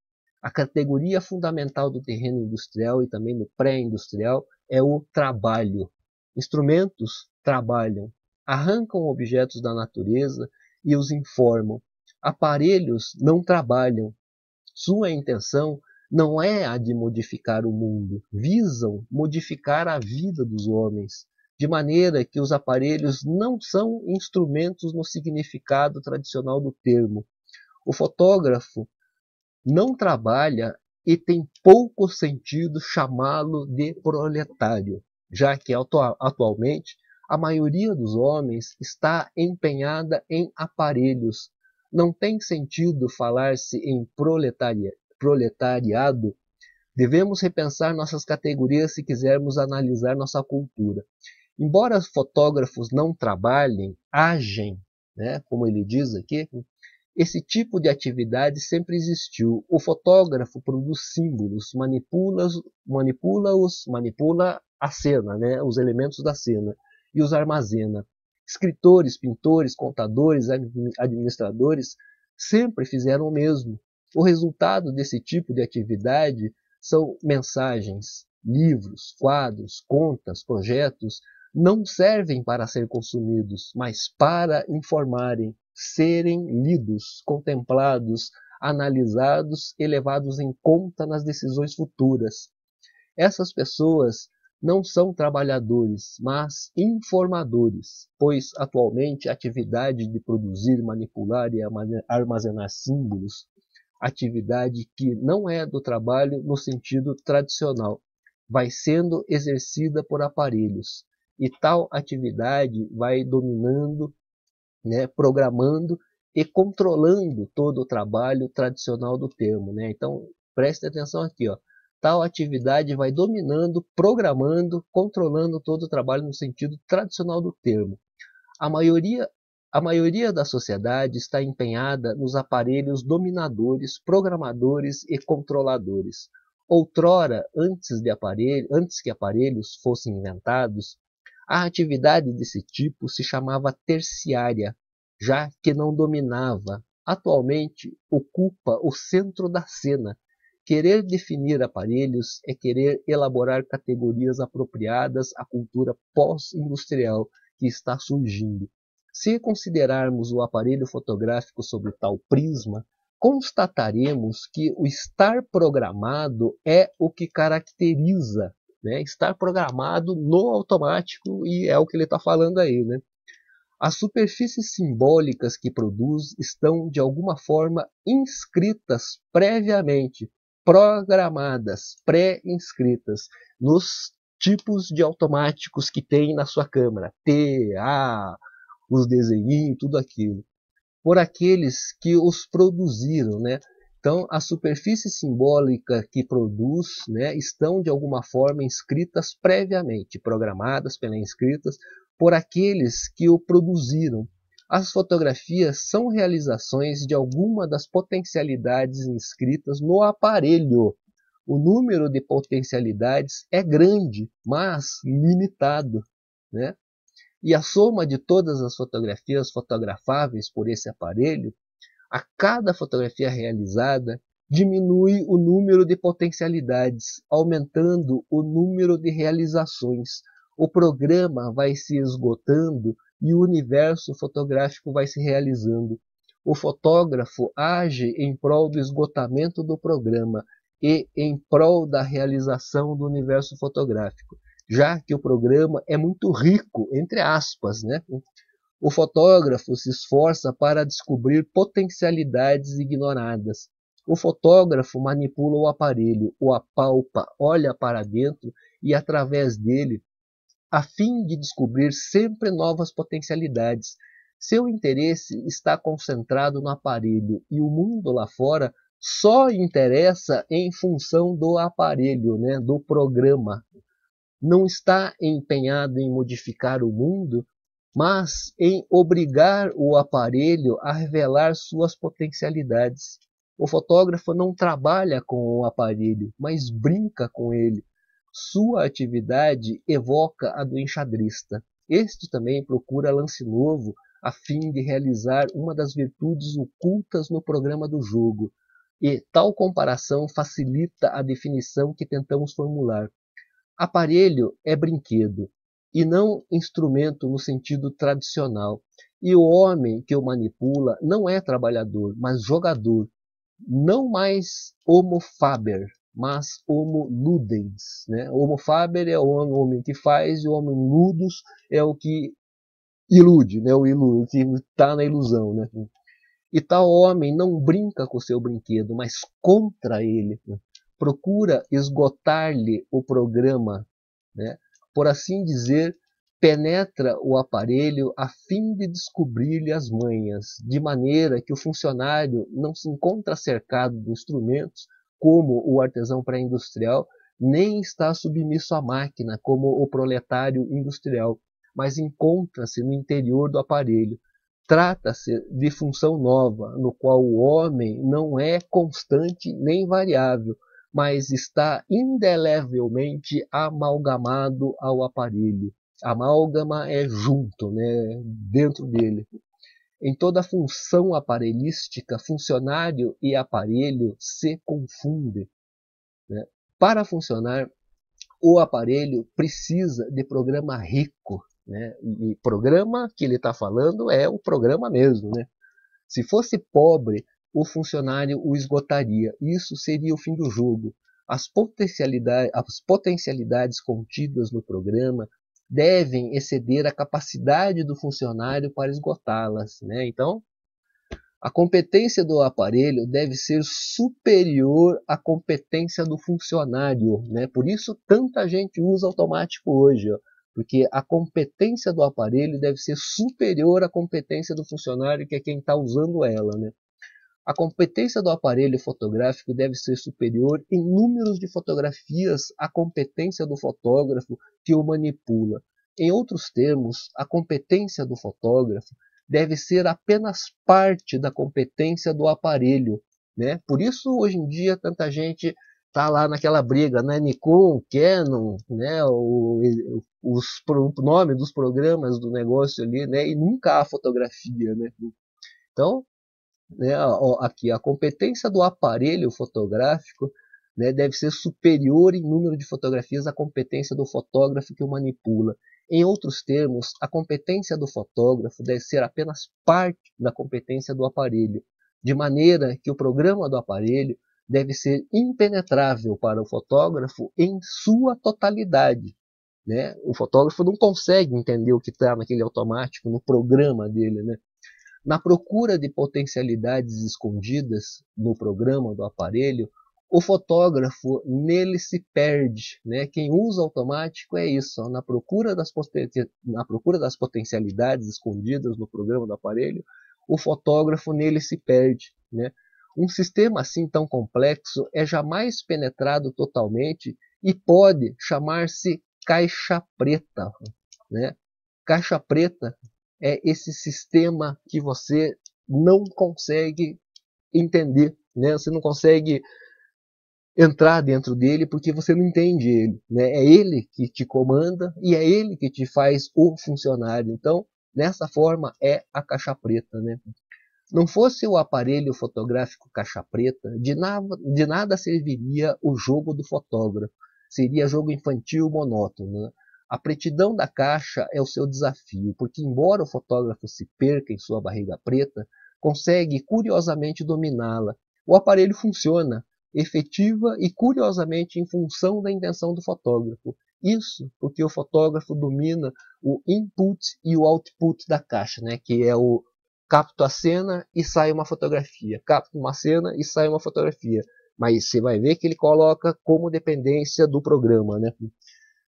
a categoria fundamental do terreno industrial e também do pré-industrial é o trabalho. Instrumentos trabalham, arrancam objetos da natureza e os informam. Aparelhos não trabalham. Sua intenção não é a de modificar o mundo. Visam modificar a vida dos homens, de maneira que os aparelhos não são instrumentos no significado tradicional do termo. O fotógrafo não trabalha e tem pouco sentido chamá-lo de proletário, já que atualmente a maioria dos homens está empenhada em aparelhos. Não tem sentido falar-se em proletariado. Devemos repensar nossas categorias se quisermos analisar nossa cultura. Embora os fotógrafos não trabalhem, agem, né, como ele diz aqui, esse tipo de atividade sempre existiu. O fotógrafo produz símbolos, manipula a cena, né, os elementos da cena, e os armazena. Escritores, pintores, contadores, administradores sempre fizeram o mesmo. O resultado desse tipo de atividade são mensagens, livros, quadros, contas, projetos. Não servem para ser consumidos, mas para informarem, serem lidos, contemplados, analisados e levados em conta nas decisões futuras. Essas pessoas não são trabalhadores, mas informadores, pois atualmente a atividade de produzir, manipular e armazenar símbolos, atividade que não é do trabalho no sentido tradicional, vai sendo exercida por aparelhos, e tal atividade vai dominando, né, programando e controlando todo o trabalho tradicional do termo, né? Então preste atenção aqui, ó. Tal atividade vai dominando, programando, controlando todo o trabalho no sentido tradicional do termo. A maioria da sociedade está empenhada nos aparelhos dominadores, programadores e controladores. Outrora, antes que aparelhos fossem inventados, a atividade desse tipo se chamava terciária, já que não dominava. Atualmente, ocupa o centro da cena. Querer definir aparelhos é querer elaborar categorias apropriadas à cultura pós-industrial que está surgindo. Se considerarmos o aparelho fotográfico sob tal prisma, constataremos que o estar programado é o que caracteriza, né? Estar programado no automático, e é o que ele está falando aí, né? As superfícies simbólicas que produz estão, de alguma forma, inscritas previamente, programadas, pré-inscritas, nos tipos de automáticos que tem na sua câmera. T, A, os desenhinhos, tudo aquilo. Por aqueles que os produziram, né? Então, a superfície simbólica que produz, né, estão, de alguma forma, inscritas previamente, programadas pelas inscritas, por aqueles que o produziram. As fotografias são realizações de alguma das potencialidades inscritas no aparelho. O número de potencialidades é grande, mas limitado, né? E a soma de todas as fotografias fotografáveis por esse aparelho, a cada fotografia realizada, diminui o número de potencialidades, aumentando o número de realizações. O programa vai se esgotando e o universo fotográfico vai se realizando. O fotógrafo age em prol do esgotamento do programa e em prol da realização do universo fotográfico, já que o programa é muito rico, entre aspas, né? O fotógrafo se esforça para descobrir potencialidades ignoradas. O fotógrafo manipula o aparelho, o apalpa, olha para dentro e através dele, a fim de descobrir sempre novas potencialidades. Seu interesse está concentrado no aparelho e o mundo lá fora só interessa em função do aparelho, né, do programa. Não está empenhado em modificar o mundo, mas em obrigar o aparelho a revelar suas potencialidades. O fotógrafo não trabalha com o aparelho, mas brinca com ele. Sua atividade evoca a do enxadrista. Este também procura lance novo a fim de realizar uma das virtudes ocultas no programa do jogo. e tal comparação facilita a definição que tentamos formular. Aparelho é brinquedo, e não instrumento no sentido tradicional. E o homem que o manipula não é trabalhador, mas jogador. Não mais homo faber, mas homo ludens, né? Homo faber é o homem que faz, e o homem ludus é o que ilude, né? O que está na ilusão, né? E tal homem não brinca com o seu brinquedo, mas contra ele, né? Procura esgotar-lhe o programa, né? Por assim dizer, penetra o aparelho a fim de descobrir-lhe as manhas, de maneira que o funcionário não se encontra cercado de instrumentos, como o artesão pré-industrial, nem está submisso à máquina, como o proletário industrial, mas encontra-se no interior do aparelho. Trata-se de função nova, no qual o homem não é constante nem variável, mas está indelevelmente amalgamado ao aparelho. Amálgama é junto, né? Dentro dele. Em toda a função aparelhística, funcionário e aparelho se confundem, né? Para funcionar, o aparelho precisa de programa rico, né? E programa que ele está falando é o programa mesmo, né? Se fosse pobre, o funcionário o esgotaria. Isso seria o fim do jogo. As potencialidades contidas no programa devem exceder a capacidade do funcionário para esgotá-las, né? Então, a competência do aparelho deve ser superior à competência do funcionário, né? Por isso, tanta gente usa automático hoje, ó, porque a competência do aparelho deve ser superior à competência do funcionário, que é quem está usando ela, né? A competência do aparelho fotográfico deve ser superior em números de fotografias à competência do fotógrafo que o manipula. Em outros termos, a competência do fotógrafo deve ser apenas parte da competência do aparelho, né? Por isso, hoje em dia, tanta gente está lá naquela briga, né? Nikon, Canon, né? o nome dos programas do negócio ali, né? E nunca há fotografia, né? Então, né, aqui, a competência do aparelho fotográfico, né, deve ser superior em número de fotografias à competência do fotógrafo que o manipula. Em outros termos, a competência do fotógrafo deve ser apenas parte da competência do aparelho, de maneira que o programa do aparelho deve ser impenetrável para o fotógrafo em sua totalidade, né? O fotógrafo não consegue entender o que está naquele automático, no programa dele, né? Na procura de potencialidades escondidas no programa do aparelho, o fotógrafo nele se perde, né? Quem usa automático é isso, ó, na procura das potencialidades escondidas no programa do aparelho, o fotógrafo nele se perde, né? Um sistema assim tão complexo é jamais penetrado totalmente e pode chamar-se caixa preta, né? Caixa preta é esse sistema que você não consegue entender, né? Você não consegue entrar dentro dele porque você não entende ele, né? É ele que te comanda e é ele que te faz o funcionário. Então, nessa forma, é a caixa preta, né? Não fosse o aparelho fotográfico caixa preta, de nada serviria o jogo do fotógrafo. Seria jogo infantil monótono, né? A pretidão da caixa é o seu desafio, porque embora o fotógrafo se perca em sua barriga preta, consegue curiosamente dominá-la. O aparelho funciona, efetiva e curiosamente em função da intenção do fotógrafo. Isso porque o fotógrafo domina o input e o output da caixa, né? Que é o capto a cena e sai uma fotografia, capto uma cena e sai uma fotografia. Mas você vai ver que ele coloca como dependência do programa, né?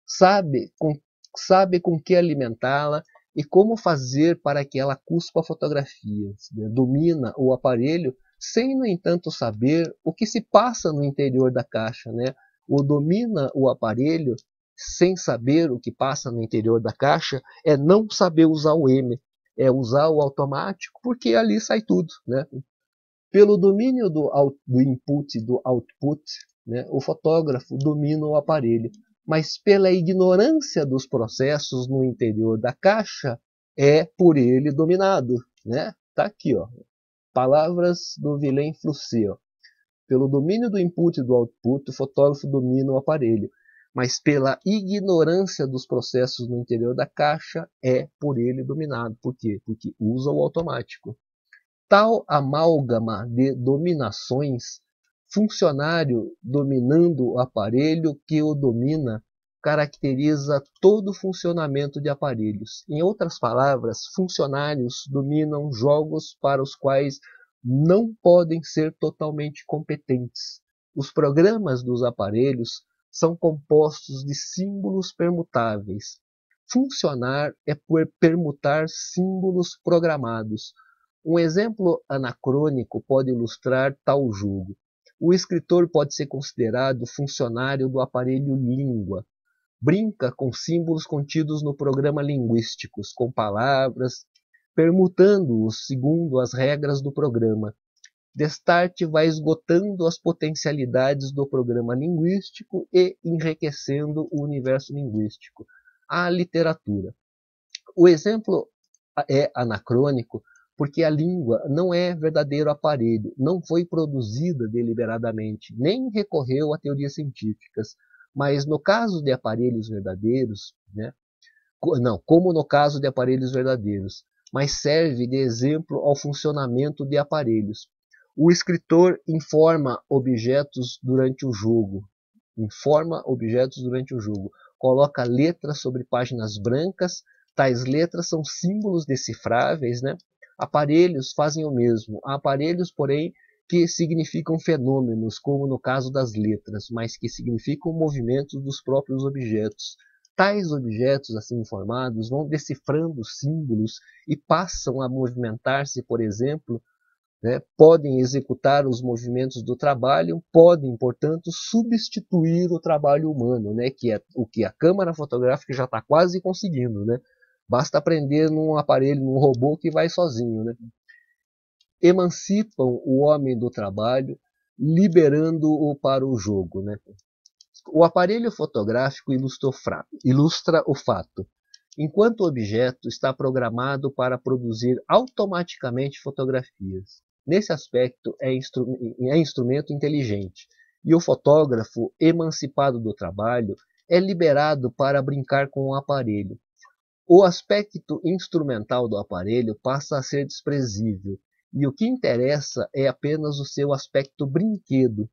Sabe com que alimentá-la e como fazer para que ela cuspa fotografias, né? Domina o aparelho sem, no entanto, saber o que se passa no interior da caixa, né? O domina o aparelho sem saber o que passa no interior da caixa é não saber usar o M, é usar o automático, porque ali sai tudo, né? Pelo domínio do input e do output, né? O fotógrafo domina o aparelho. Mas pela ignorância dos processos no interior da caixa, é por ele dominado, né? Tá aqui, ó. Palavras do Vilém Flusser. Pelo domínio do input e do output, o fotógrafo domina o aparelho, mas pela ignorância dos processos no interior da caixa, é por ele dominado. Por quê? Porque usa o automático. Tal amálgama de dominações, funcionário dominando o aparelho que o domina, caracteriza todo o funcionamento de aparelhos. Em outras palavras, funcionários dominam jogos para os quais não podem ser totalmente competentes. Os programas dos aparelhos são compostos de símbolos permutáveis. Funcionar é permutar símbolos programados. Um exemplo anacrônico pode ilustrar tal julgo. O escritor pode ser considerado funcionário do aparelho língua. Brinca com símbolos contidos no programa linguísticos, com palavras, permutando-os segundo as regras do programa. Destarte vai esgotando as potencialidades do programa linguístico e enriquecendo o universo linguístico. A literatura. O exemplo é anacrônico porque a língua não é verdadeiro aparelho, não foi produzida deliberadamente, nem recorreu a teorias científicas. Mas no caso de aparelhos verdadeiros, como no caso de aparelhos verdadeiros, mas serve de exemplo ao funcionamento de aparelhos. O escritor informa objetos durante o jogo. Coloca letras sobre páginas brancas. Tais letras são símbolos decifráveis, né? Aparelhos fazem o mesmo. Há aparelhos, porém, que significam fenômenos, como no caso das letras, mas que significam movimentos dos próprios objetos. Tais objetos, assim informados, vão decifrando símbolos e passam a movimentar-se, por exemplo, podem executar os movimentos do trabalho, podem, portanto, substituir o trabalho humano, que é o que a câmara fotográfica já está quase conseguindo. Basta aprender num aparelho, num robô que vai sozinho. Emancipam o homem do trabalho, liberando-o para o jogo. O aparelho fotográfico ilustra o fato. Enquanto o objeto está programado para produzir automaticamente fotografias. Nesse aspecto, é instrumento inteligente, e o fotógrafo, emancipado do trabalho, é liberado para brincar com o aparelho. O aspecto instrumental do aparelho passa a ser desprezível, e o que interessa é apenas o seu aspecto brinquedo.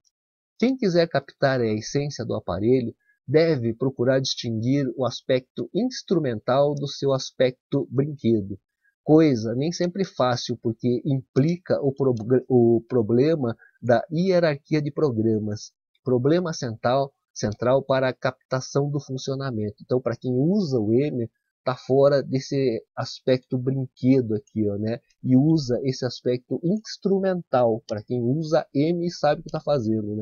Quem quiser captar a essência do aparelho deve procurar distinguir o aspecto instrumental do seu aspecto brinquedo. Coisa nem sempre fácil, porque implica o problema da hierarquia de programas. Problema central para a captação do funcionamento. Então, para quem usa o M, está fora desse aspecto brinquedo aqui, e usa esse aspecto instrumental. Para quem usa M e sabe o que está fazendo,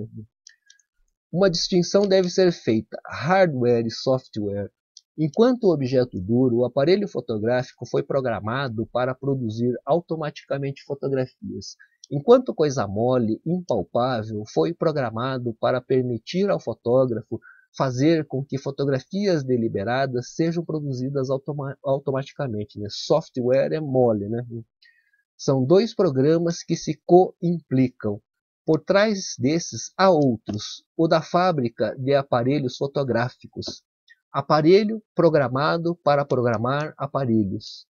Uma distinção deve ser feita, hardware e software. Enquanto o objeto duro, o aparelho fotográfico foi programado para produzir automaticamente fotografias. Enquanto coisa mole, impalpável, foi programado para permitir ao fotógrafo fazer com que fotografias deliberadas sejam produzidas automaticamente. Software é mole. São dois programas que se co-implicam. Por trás desses há outros, o da fábrica de aparelhos fotográficos. Aparelho programado para programar aparelhos.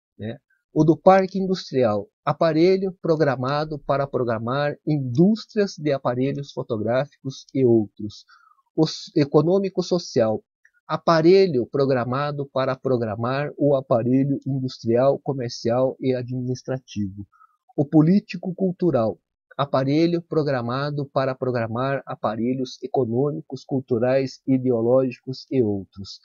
O do parque industrial. Aparelho programado para programar indústrias de aparelhos fotográficos e outros. O econômico-social. Aparelho programado para programar o aparelho industrial, comercial e administrativo. O político-cultural. Aparelho programado para programar aparelhos econômicos, culturais, ideológicos e outros.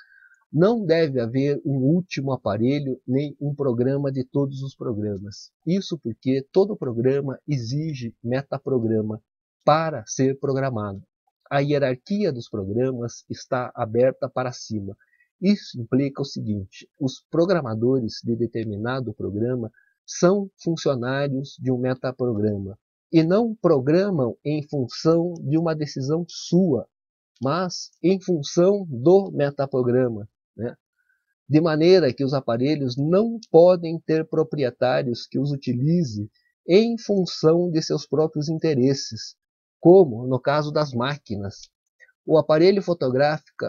Não deve haver um último aparelho nem um programa de todos os programas. Isso porque todo programa exige metaprograma para ser programado. A hierarquia dos programas está aberta para cima. Isso implica o seguinte: os programadores de determinado programa são funcionários de um metaprograma. E não programam em função de uma decisão sua, mas em função do metaprograma. De maneira que os aparelhos não podem ter proprietários que os utilize em função de seus próprios interesses. como no caso das máquinas. O aparelho fotográfico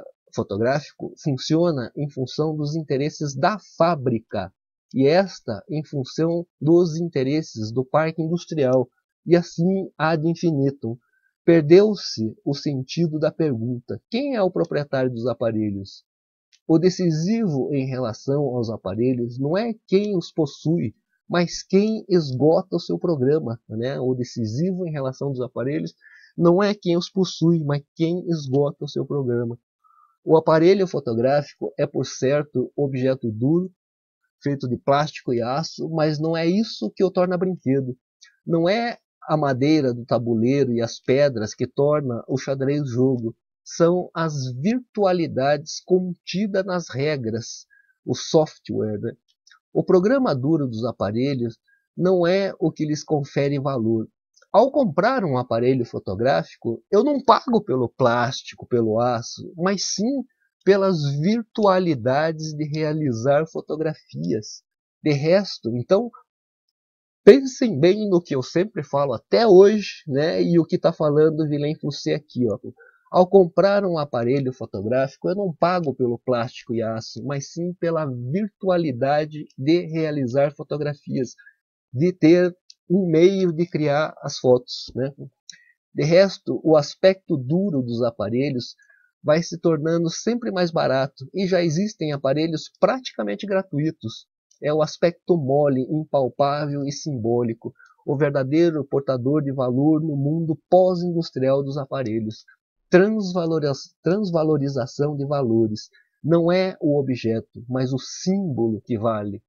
funciona em função dos interesses da fábrica, e esta em função dos interesses do parque industrial, e assim ad infinitum. Perdeu-se o sentido da pergunta: quem é o proprietário dos aparelhos? O decisivo em relação aos aparelhos não é quem os possui, mas quem esgota o seu programa, né? O decisivo em relação aos aparelhos não é quem os possui, mas quem esgota o seu programa. O aparelho fotográfico é, por certo, objeto duro, feito de plástico e aço, mas não é isso que o torna brinquedo. Não é a madeira do tabuleiro e as pedras que torna o xadrez jogo. São as virtualidades contidas nas regras, o software, né? O programa duro dos aparelhos não é o que lhes confere valor. Ao comprar um aparelho fotográfico, eu não pago pelo plástico, pelo aço, mas sim pelas virtualidades de realizar fotografias. De resto, então, pensem bem no que eu sempre falo até hoje, né? E o que está falando Vilém Flusser aqui, ó. Ao comprar um aparelho fotográfico, eu não pago pelo plástico e aço, mas sim pela virtualidade de realizar fotografias, de ter um meio de criar as fotos, né? De resto, o aspecto duro dos aparelhos vai se tornando sempre mais barato, e já existem aparelhos praticamente gratuitos. É o aspecto mole, impalpável e simbólico, o verdadeiro portador de valor no mundo pós-industrial dos aparelhos. Transvalorização de valores. Não é o objeto, mas o símbolo que vale.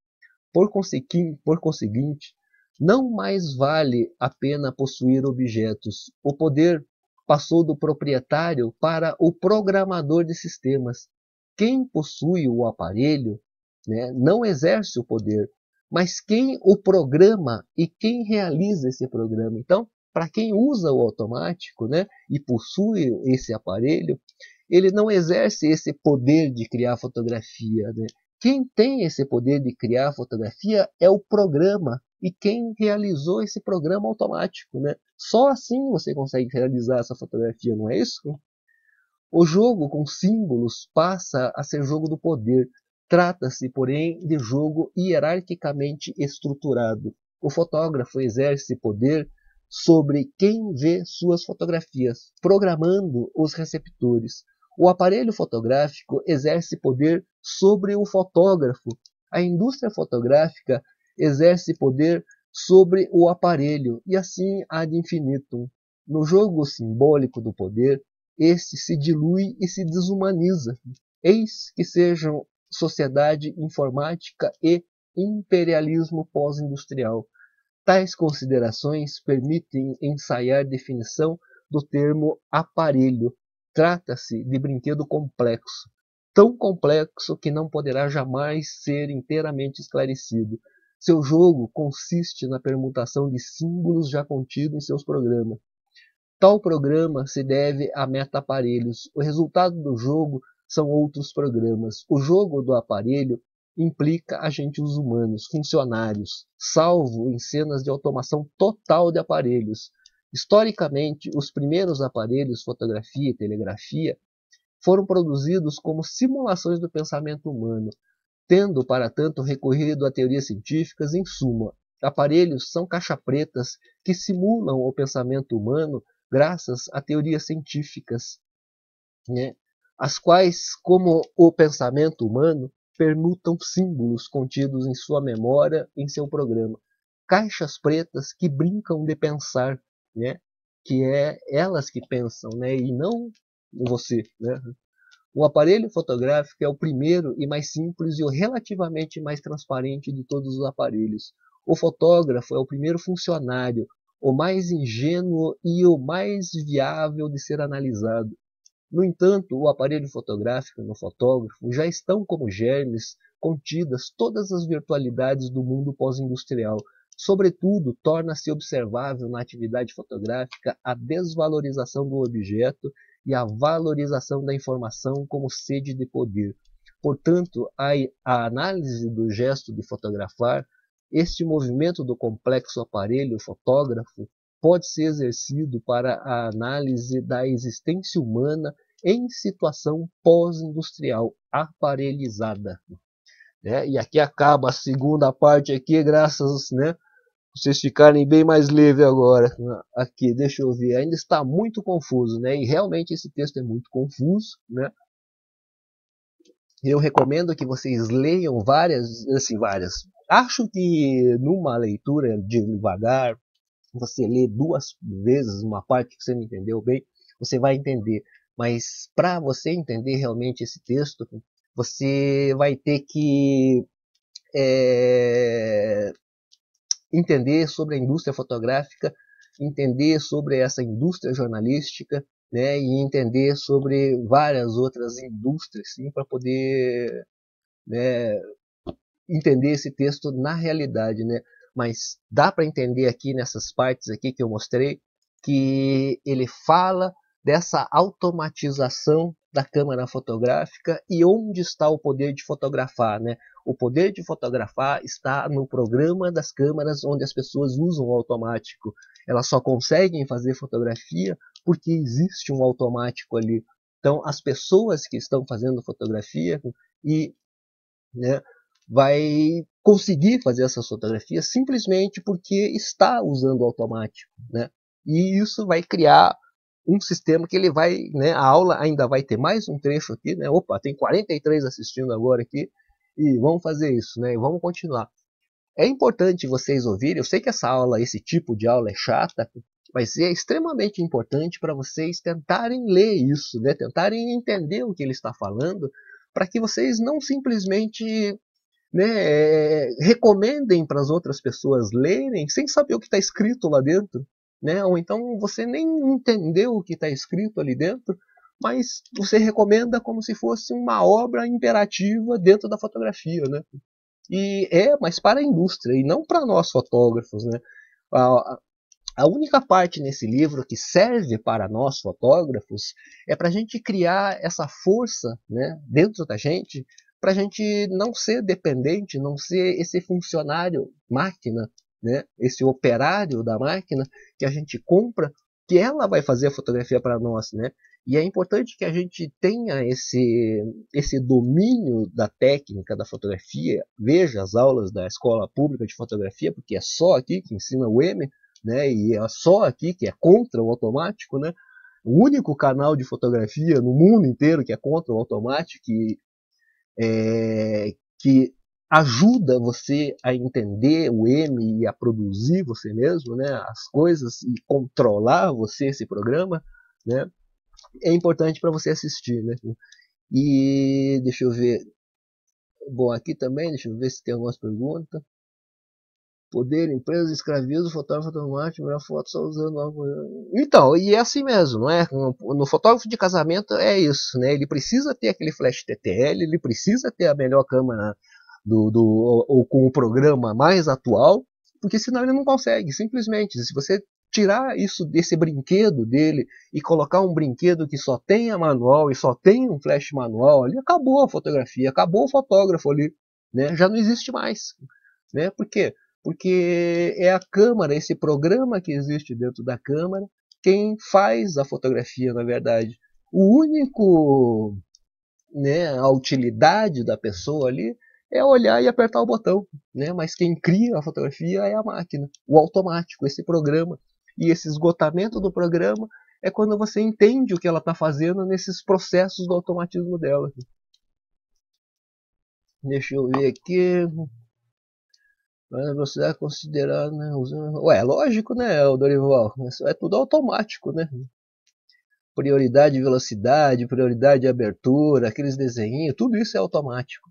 Por conseguinte, não mais vale a pena possuir objetos. O poder passou do proprietário para o programador de sistemas. Quem possui o aparelho, né, não exerce o poder, mas quem o programa e quem realiza esse programa. Então, para quem usa o automático, né, e possui esse aparelho, ele não exerce esse poder de criar fotografia, né? Quem tem esse poder de criar fotografia é o programa e quem realizou esse programa automático, né? Só assim você consegue realizar essa fotografia, não é isso? O jogo com símbolos passa a ser jogo do poder. Trata-se, porém, de jogo hierarquicamente estruturado. O fotógrafo exerce poder sobre quem vê suas fotografias, programando os receptores. O aparelho fotográfico exerce poder sobre o fotógrafo. A indústria fotográfica exerce poder sobre o aparelho, e assim ad infinitum. No jogo simbólico do poder, esse se dilui e se desumaniza. Eis que sejam sociedade informática e imperialismo pós-industrial. Tais considerações permitem ensaiar definição do termo aparelho. Trata-se de brinquedo complexo, tão complexo que não poderá jamais ser inteiramente esclarecido. Seu jogo consiste na permutação de símbolos já contidos em seus programas. Tal programa se deve a meta-aparelhos. O resultado do jogo são outros programas. O jogo do aparelho implica agentes humanos, funcionários, salvo em cenas de automação total de aparelhos. Historicamente, os primeiros aparelhos, fotografia e telegrafia, foram produzidos como simulações do pensamento humano, tendo, para tanto, recorrido a teorias científicas. Em suma, aparelhos são caixa pretas que simulam o pensamento humano graças a teorias científicas, né? As quais, como o pensamento humano, permutam símbolos contidos em sua memória, em seu programa. Caixas pretas que brincam de pensar, né? Que é elas que pensam, né? E não você, né? O aparelho fotográfico é o primeiro e mais simples e o relativamente mais transparente de todos os aparelhos. O fotógrafo é o primeiro funcionário, o mais ingênuo e o mais viável de ser analisado. No entanto, o aparelho fotográfico e no fotógrafo já estão como germes contidas todas as virtualidades do mundo pós-industrial. Sobretudo, torna-se observável na atividade fotográfica a desvalorização do objeto e a valorização da informação como sede de poder. Portanto, a análise do gesto de fotografar, este movimento do complexo aparelho fotógrafo, pode ser exercido para a análise da existência humana em situação pós-industrial aparelhizada. Né? E aqui acaba a segunda parte aqui, graças, né, vocês ficarem bem mais leves agora. Aqui, deixa eu ver, ainda está muito confuso, né? E realmente esse texto é muito confuso, né? Eu recomendo que vocês leiam várias. Acho que numa leitura devagar, você lê duas vezes uma parte que você não entendeu bem, você vai entender. Mas para você entender realmente esse texto, você vai ter que entender sobre a indústria fotográfica, entender sobre essa indústria jornalística, né, e entender sobre várias outras indústrias, sim, para poder, né, entender esse texto na realidade, né? Mas dá para entender aqui nessas partes aqui que eu mostrei que ele fala dessa automatização da câmara fotográfica e onde está o poder de fotografar, né? O poder de fotografar está no programa das câmaras, onde as pessoas usam o automático. Elas só conseguem fazer fotografia porque existe um automático ali. Então as pessoas que estão fazendo fotografia e, né, vai conseguir fazer essas fotografias simplesmente porque está usando o automático, né? E isso vai criar um sistema que ele vai, né, a aula ainda vai ter mais um trecho aqui, né? Opa, tem 43 assistindo agora aqui, e vamos fazer isso, né? E vamos continuar. É importante vocês ouvirem, eu sei que essa aula, esse tipo de aula é chata, mas é extremamente importante para vocês tentarem ler isso, né? Tentarem entender o que ele está falando, para que vocês não simplesmente, né, recomendem para as outras pessoas lerem sem saber o que está escrito lá dentro. Né? Ou então você nem entendeu o que está escrito ali dentro, mas você recomenda como se fosse uma obra imperativa dentro da fotografia, né? E é, mas para a indústria e não para nós fotógrafos, né? A única parte nesse livro que serve para nós fotógrafos é para a gente criar essa força, né, dentro da gente, para a gente não ser dependente, não ser esse funcionário máquina, né, esse operário da máquina que a gente compra, que ela vai fazer a fotografia para nós, né? E é importante que a gente tenha esse domínio da técnica da fotografia. Veja as aulas da Escola Pública de Fotografia, porque é só aqui que ensina o M, né? E é só aqui que é contra o automático, né? O único canal de fotografia no mundo inteiro que é contra o automático, que ajuda você a entender o M e a produzir você mesmo, né, as coisas, e controlar você esse programa, né, é importante para você assistir, né. E deixa eu ver, bom, aqui também, deixa eu ver se tem algumas perguntas. Poder, empresa, escraviza, fotógrafo automático, melhor foto só usando algo. Então, e é assim mesmo, não é? No fotógrafo de casamento é isso, né, ele precisa ter aquele flash TTL, ele precisa ter a melhor câmera ou com o programa mais atual, porque senão ele não consegue, simplesmente. Se você tirar isso desse brinquedo dele e colocar um brinquedo que só tenha manual e só tem um flash manual, ali acabou a fotografia, acabou o fotógrafo ali, né? Já não existe mais, né? Por quê? Porque é a câmara, esse programa que existe dentro da câmara, quem faz a fotografia, na verdade. O único, né, a utilidade da pessoa ali é olhar e apertar o botão, né? Mas quem cria a fotografia é a máquina, o automático, esse programa. E esse esgotamento do programa é quando você entende o que ela está fazendo nesses processos do automatismo dela. Deixa eu ver aqui. A velocidade considerada, né? Ué, lógico, né, Dorival? Isso é tudo automático, né? Prioridade de velocidade, prioridade de abertura, aqueles desenhinhos, tudo isso é automático.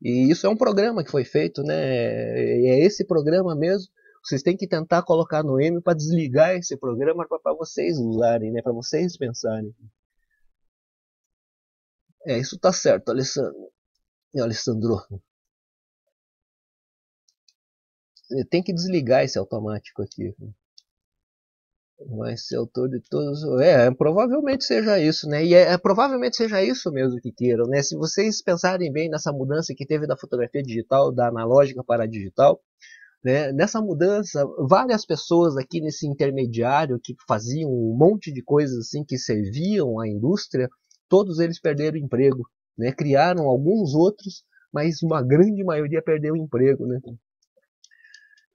E isso é um programa que foi feito, né? É esse programa mesmo. Vocês têm que tentar colocar no M para desligar esse programa para vocês usarem, né? Para vocês pensarem. É, isso tá certo, Alessandro. Alessandro. Tem que desligar esse automático aqui. Vai ser autor de todos. É, provavelmente seja isso, né? E provavelmente seja isso mesmo que queiram, né? Se vocês pensarem bem nessa mudança que teve da fotografia digital, da analógica para a digital, Né? Nessa mudança, várias pessoas aqui nesse intermediário que faziam um monte de coisas assim que serviam à indústria, todos eles perderam emprego, né? Criaram alguns outros, mas uma grande maioria perdeu o emprego, né? Deixa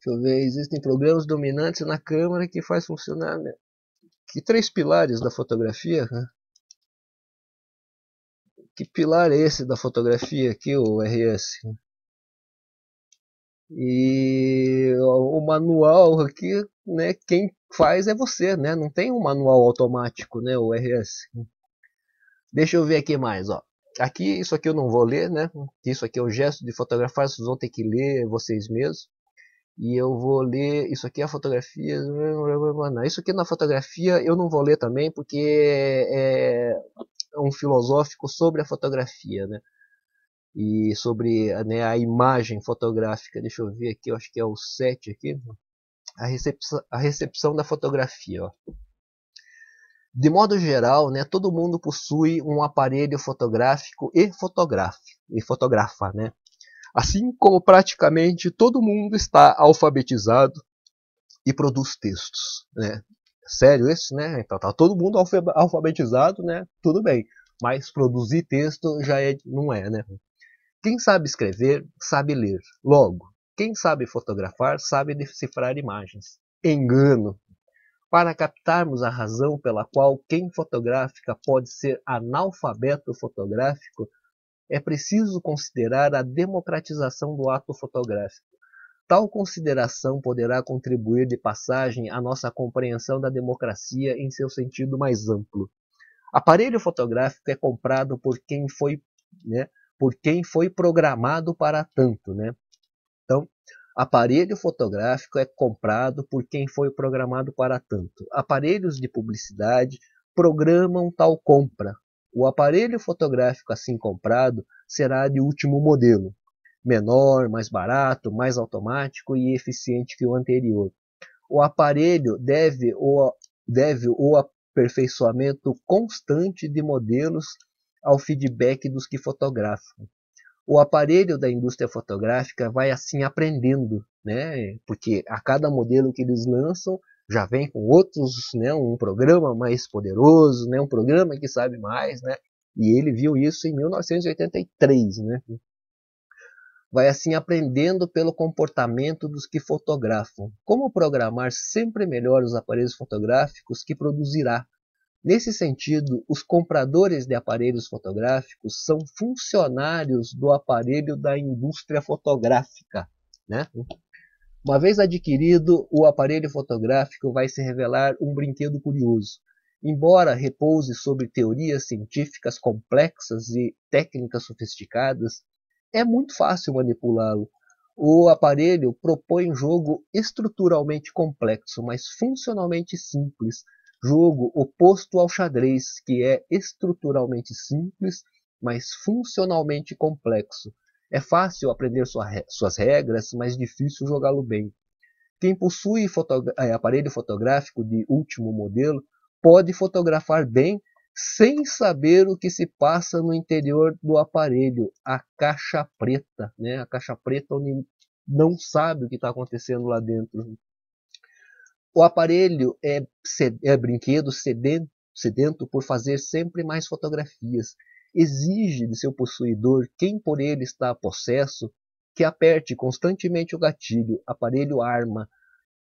eu ver, existem programas dominantes na câmera que faz funcionar, né? Que três pilares da fotografia, né? Que pilar é esse da fotografia aqui, o RS? E o manual aqui, né, quem faz é você, né? Não tem um manual automático, né, o RS. Deixa eu ver aqui mais, ó. Aqui, isso aqui eu não vou ler, né? Isso aqui é o gesto de fotografar, vocês vão ter que ler vocês mesmos. E eu vou ler, isso aqui é a fotografia, isso aqui na fotografia eu não vou ler também, porque é um filosófico sobre a fotografia, né? E sobre, né, a imagem fotográfica. Deixa eu ver aqui, eu acho que é o 7 aqui. A recepção da fotografia. Ó. De modo geral, né, todo mundo possui um aparelho fotográfico e fotografa, né? Assim como praticamente todo mundo está alfabetizado e produz textos, né? Sério isso, né? Então tá todo mundo alfabetizado, né? Tudo bem, mas produzir texto já é, não é, né? Quem sabe escrever, sabe ler. Logo, quem sabe fotografar, sabe decifrar imagens. Engano. Para captarmos a razão pela qual quem fotografica pode ser analfabeto fotográfico, é preciso considerar a democratização do ato fotográfico. Tal consideração poderá contribuir de passagem à nossa compreensão da democracia em seu sentido mais amplo. Aparelho fotográfico é comprado por quem foi, né, por quem foi programado para tanto, né? Então, aparelho fotográfico é comprado por quem foi programado para tanto. Aparelhos de publicidade programam tal compra. O aparelho fotográfico assim comprado será de último modelo, menor, mais barato, mais automático e eficiente que o anterior. O aparelho deve o aperfeiçoamento constante de modelos ao feedback dos que fotografam. O aparelho da indústria fotográfica vai assim aprendendo, né? Porque a cada modelo que eles lançam já vem com outros, né? Um programa mais poderoso, né? Um programa que sabe mais, né? E ele viu isso em 1983, né? Vai assim aprendendo pelo comportamento dos que fotografam. Como programar sempre melhor os aparelhos fotográficos que produzirá. Nesse sentido, os compradores de aparelhos fotográficos são funcionários do aparelho da indústria fotográfica, né? Uma vez adquirido, o aparelho fotográfico vai se revelar um brinquedo curioso. Embora repouse sobre teorias científicas complexas e técnicas sofisticadas, é muito fácil manipulá-lo. O aparelho propõe um jogo estruturalmente complexo, mas funcionalmente simples. Jogo oposto ao xadrez, que é estruturalmente simples, mas funcionalmente complexo. É fácil aprender suas regras, mas difícil jogá-lo bem. Quem possui aparelho fotográfico de último modelo pode fotografar bem sem saber o que se passa no interior do aparelho, a caixa preta, né? A caixa preta onde não sabe o que está acontecendo lá dentro. O aparelho é brinquedo sedento por fazer sempre mais fotografias. Exige de seu possuidor, quem por ele está a possesso, que aperte constantemente o gatilho, aparelho arma.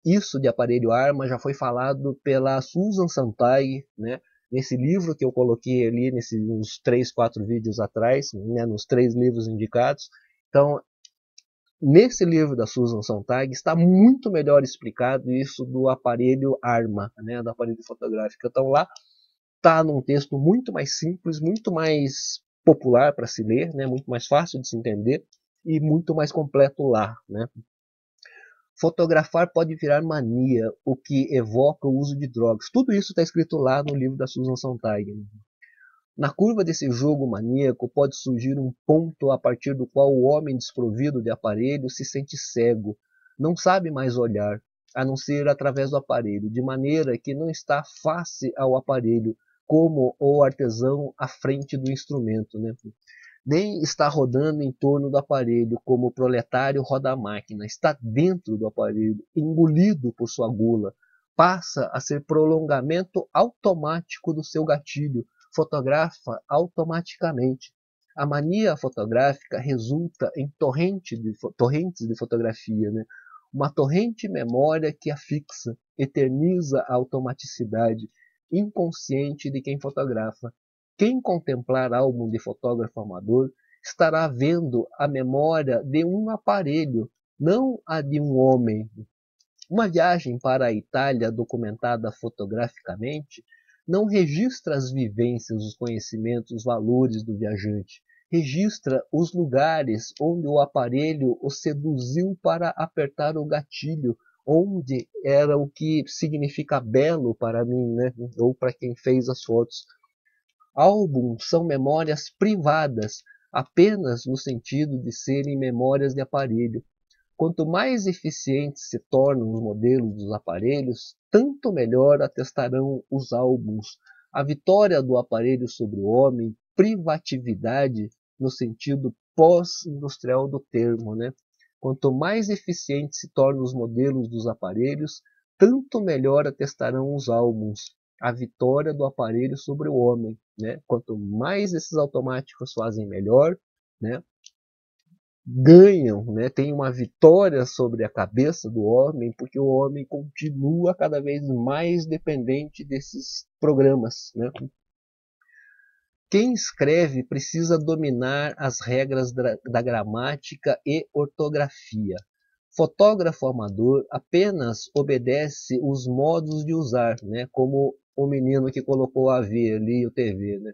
Isso de aparelho arma já foi falado pela Susan Sontag, né? Nesse livro que eu coloquei ali, uns 3, 4 vídeos atrás, né? Nos 3 livros indicados. Então, nesse livro da Susan Sontag está muito melhor explicado isso do aparelho arma, né, do aparelho fotográfico. Então lá está num texto muito mais simples, muito mais popular para se ler, né, muito mais fácil de se entender e muito mais completo lá, né. Fotografar pode virar mania, o que evoca o uso de drogas. Tudo isso está escrito lá no livro da Susan Sontag. Na curva desse jogo maníaco pode surgir um ponto a partir do qual o homem desprovido de aparelho se sente cego, não sabe mais olhar, a não ser através do aparelho, de maneira que não está face ao aparelho, como o artesão à frente do instrumento, né? nem está rodando em torno do aparelho como o proletário roda a máquina, está dentro do aparelho, engolido por sua gula, passa a ser prolongamento automático do seu gatilho, fotografa automaticamente. A mania fotográfica resulta em torrentes de fotografia, né? Uma torrente memória que a fixa, eterniza a automaticidade inconsciente de quem fotografa. Quem contemplar álbum de fotógrafo amador estará vendo a memória de um aparelho, não a de um homem. Uma viagem para a Itália documentada fotograficamente não registra as vivências, os conhecimentos, os valores do viajante. Registra os lugares onde o aparelho o seduziu para apertar o gatilho, onde era o que significa belo para mim, né? Ou para quem fez as fotos. Álbuns são memórias privadas, apenas no sentido de serem memórias de aparelho. Quanto mais eficientes se tornam os modelos dos aparelhos, tanto melhor atestarão os álbuns. A vitória do aparelho sobre o homem, privatividade, no sentido pós-industrial do termo, né? Quanto mais eficientes se tornam os modelos dos aparelhos, tanto melhor atestarão os álbuns. A vitória do aparelho sobre o homem, né? Quanto mais esses automáticos fazem melhor, né? Ganham, né? Tem uma vitória sobre a cabeça do homem, porque o homem continua cada vez mais dependente desses programas, né? Quem escreve precisa dominar as regras da gramática e ortografia. Fotógrafo amador apenas obedece os modos de usar, né? Como o menino que colocou a V ali, o TV, né?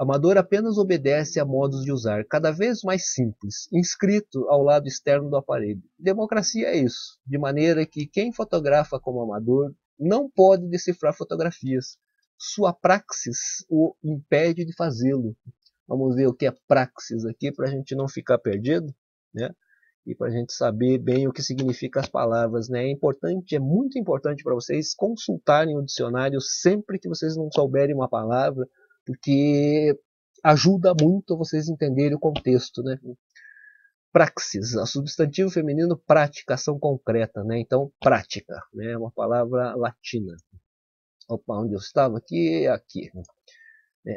Amador apenas obedece a modos de usar, cada vez mais simples, inscrito ao lado externo do aparelho. Democracia é isso, de maneira que quem fotografa como amador não pode decifrar fotografias. Sua praxis o impede de fazê-lo. Vamos ver o que é praxis aqui para a gente não ficar perdido, né? E para a gente saber bem o que significa as palavras, né? É importante, é muito importante para vocês consultarem o dicionário sempre que vocês não souberem uma palavra, porque ajuda muito vocês entenderem o contexto, né? Praxis, o substantivo feminino prática, ação concreta, né? Então, prática, né? É uma palavra latina. Opa, onde eu estava? Aqui, aqui.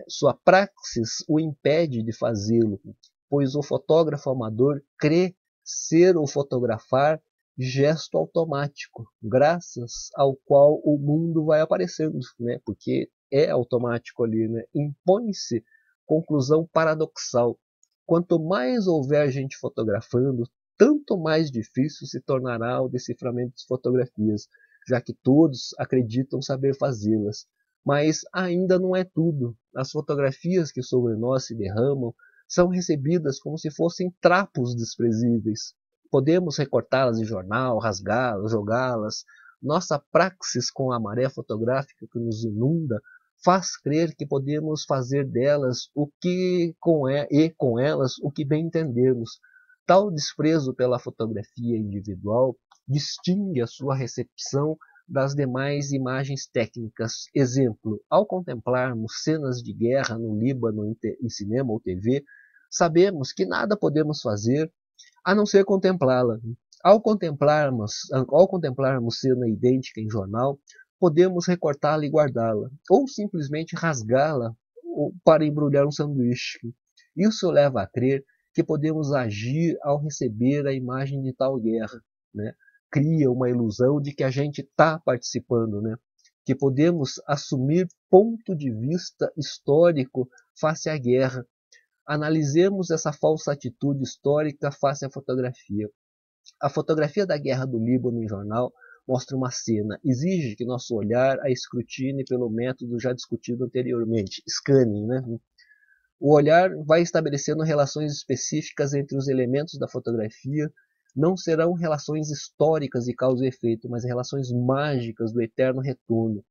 Sua praxis o impede de fazê-lo, pois o fotógrafo amador crê ser ou fotografar gesto automático, graças ao qual o mundo vai aparecendo, né? Porque é automático ali, né? Impõe-se conclusão paradoxal. Quanto mais houver gente fotografando, tanto mais difícil se tornará o deciframento de fotografias, já que todos acreditam saber fazê-las. Mas ainda não é tudo. As fotografias que sobre nós se derramam são recebidas como se fossem trapos desprezíveis. Podemos recortá-las de jornal, rasgá-las, jogá-las. Nossa praxis com a maré fotográfica que nos inunda faz crer que podemos fazer delas o que com elas o que bem entendermos. Tal desprezo pela fotografia individual distingue a sua recepção das demais imagens técnicas. Exemplo, ao contemplarmos cenas de guerra no Líbano em cinema ou TV, sabemos que nada podemos fazer a não ser contemplá-la. Ao contemplarmos cena idêntica em jornal, podemos recortá-la e guardá-la, ou simplesmente rasgá-la para embrulhar um sanduíche. Isso leva a crer que podemos agir ao receber a imagem de tal guerra, né? Cria uma ilusão de que a gente está participando, né? Que podemos assumir ponto de vista histórico face à guerra. Analisemos essa falsa atitude histórica face à fotografia. A fotografia da guerra do Líbano em jornal mostra uma cena, exige que nosso olhar a escrutine pelo método já discutido anteriormente, scanning, né? O olhar vai estabelecendo relações específicas entre os elementos da fotografia. Não serão relações históricas de causa e efeito, mas relações mágicas do eterno retorno.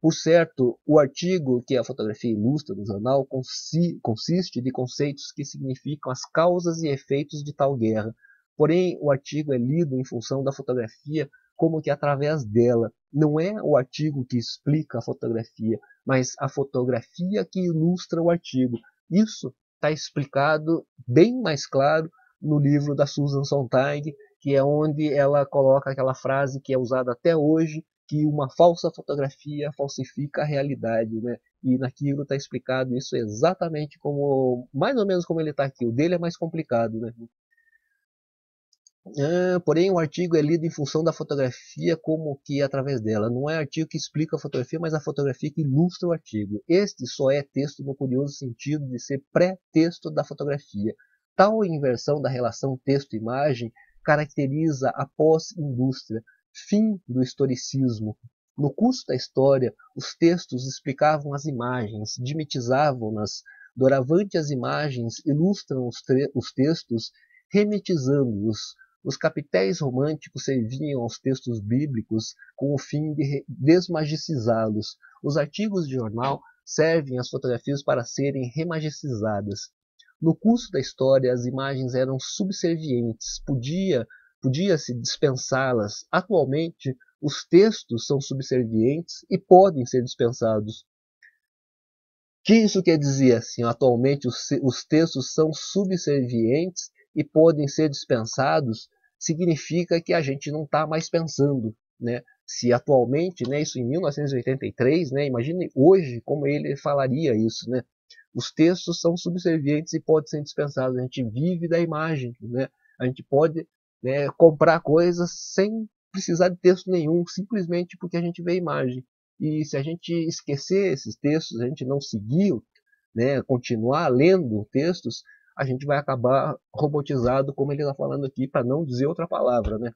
Por certo, o artigo que a fotografia ilustra no jornal consiste de conceitos que significam as causas e efeitos de tal guerra. Porém, o artigo é lido em função da fotografia como que através dela. Não é o artigo que explica a fotografia, mas a fotografia que ilustra o artigo. Isso está explicado bem mais claro no livro da Susan Sontag, que é onde ela coloca aquela frase que é usada até hoje, que uma falsa fotografia falsifica a realidade, né? E naquilo está explicado isso exatamente como, mais ou menos como ele está aqui. O dele é mais complicado, né? Porém, o artigo é lido em função da fotografia como que através dela. Não é artigo que explica a fotografia, mas a fotografia que ilustra o artigo. Este só é texto no curioso sentido de ser pré-texto da fotografia. Tal inversão da relação texto-imagem caracteriza a pós-indústria, fim do historicismo. No curso da história, os textos explicavam as imagens, dimetizavam-nas. Doravante as imagens ilustram os textos, remetizando-os. Os capitéis românticos serviam aos textos bíblicos com o fim de desmagicizá-los. Os artigos de jornal servem às fotografias para serem remagicizadas. No curso da história, as imagens eram subservientes, podia-se dispensá-las. Atualmente, os textos são subservientes e podem ser dispensados. O que isso quer dizer? Assim, atualmente, os textos são subservientes e podem ser dispensados, significa que a gente não está mais pensando, né? Se atualmente, né, isso em 1983, né, imagine hoje como ele falaria isso, né? Os textos são subservientes e podem ser dispensados, a gente vive da imagem, né? A gente pode, né, comprar coisas sem precisar de texto nenhum, simplesmente porque a gente vê a imagem. E se a gente esquecer esses textos, a gente não seguir, né, continuar lendo textos, a gente vai acabar robotizado, como ele está falando aqui, para não dizer outra palavra, né?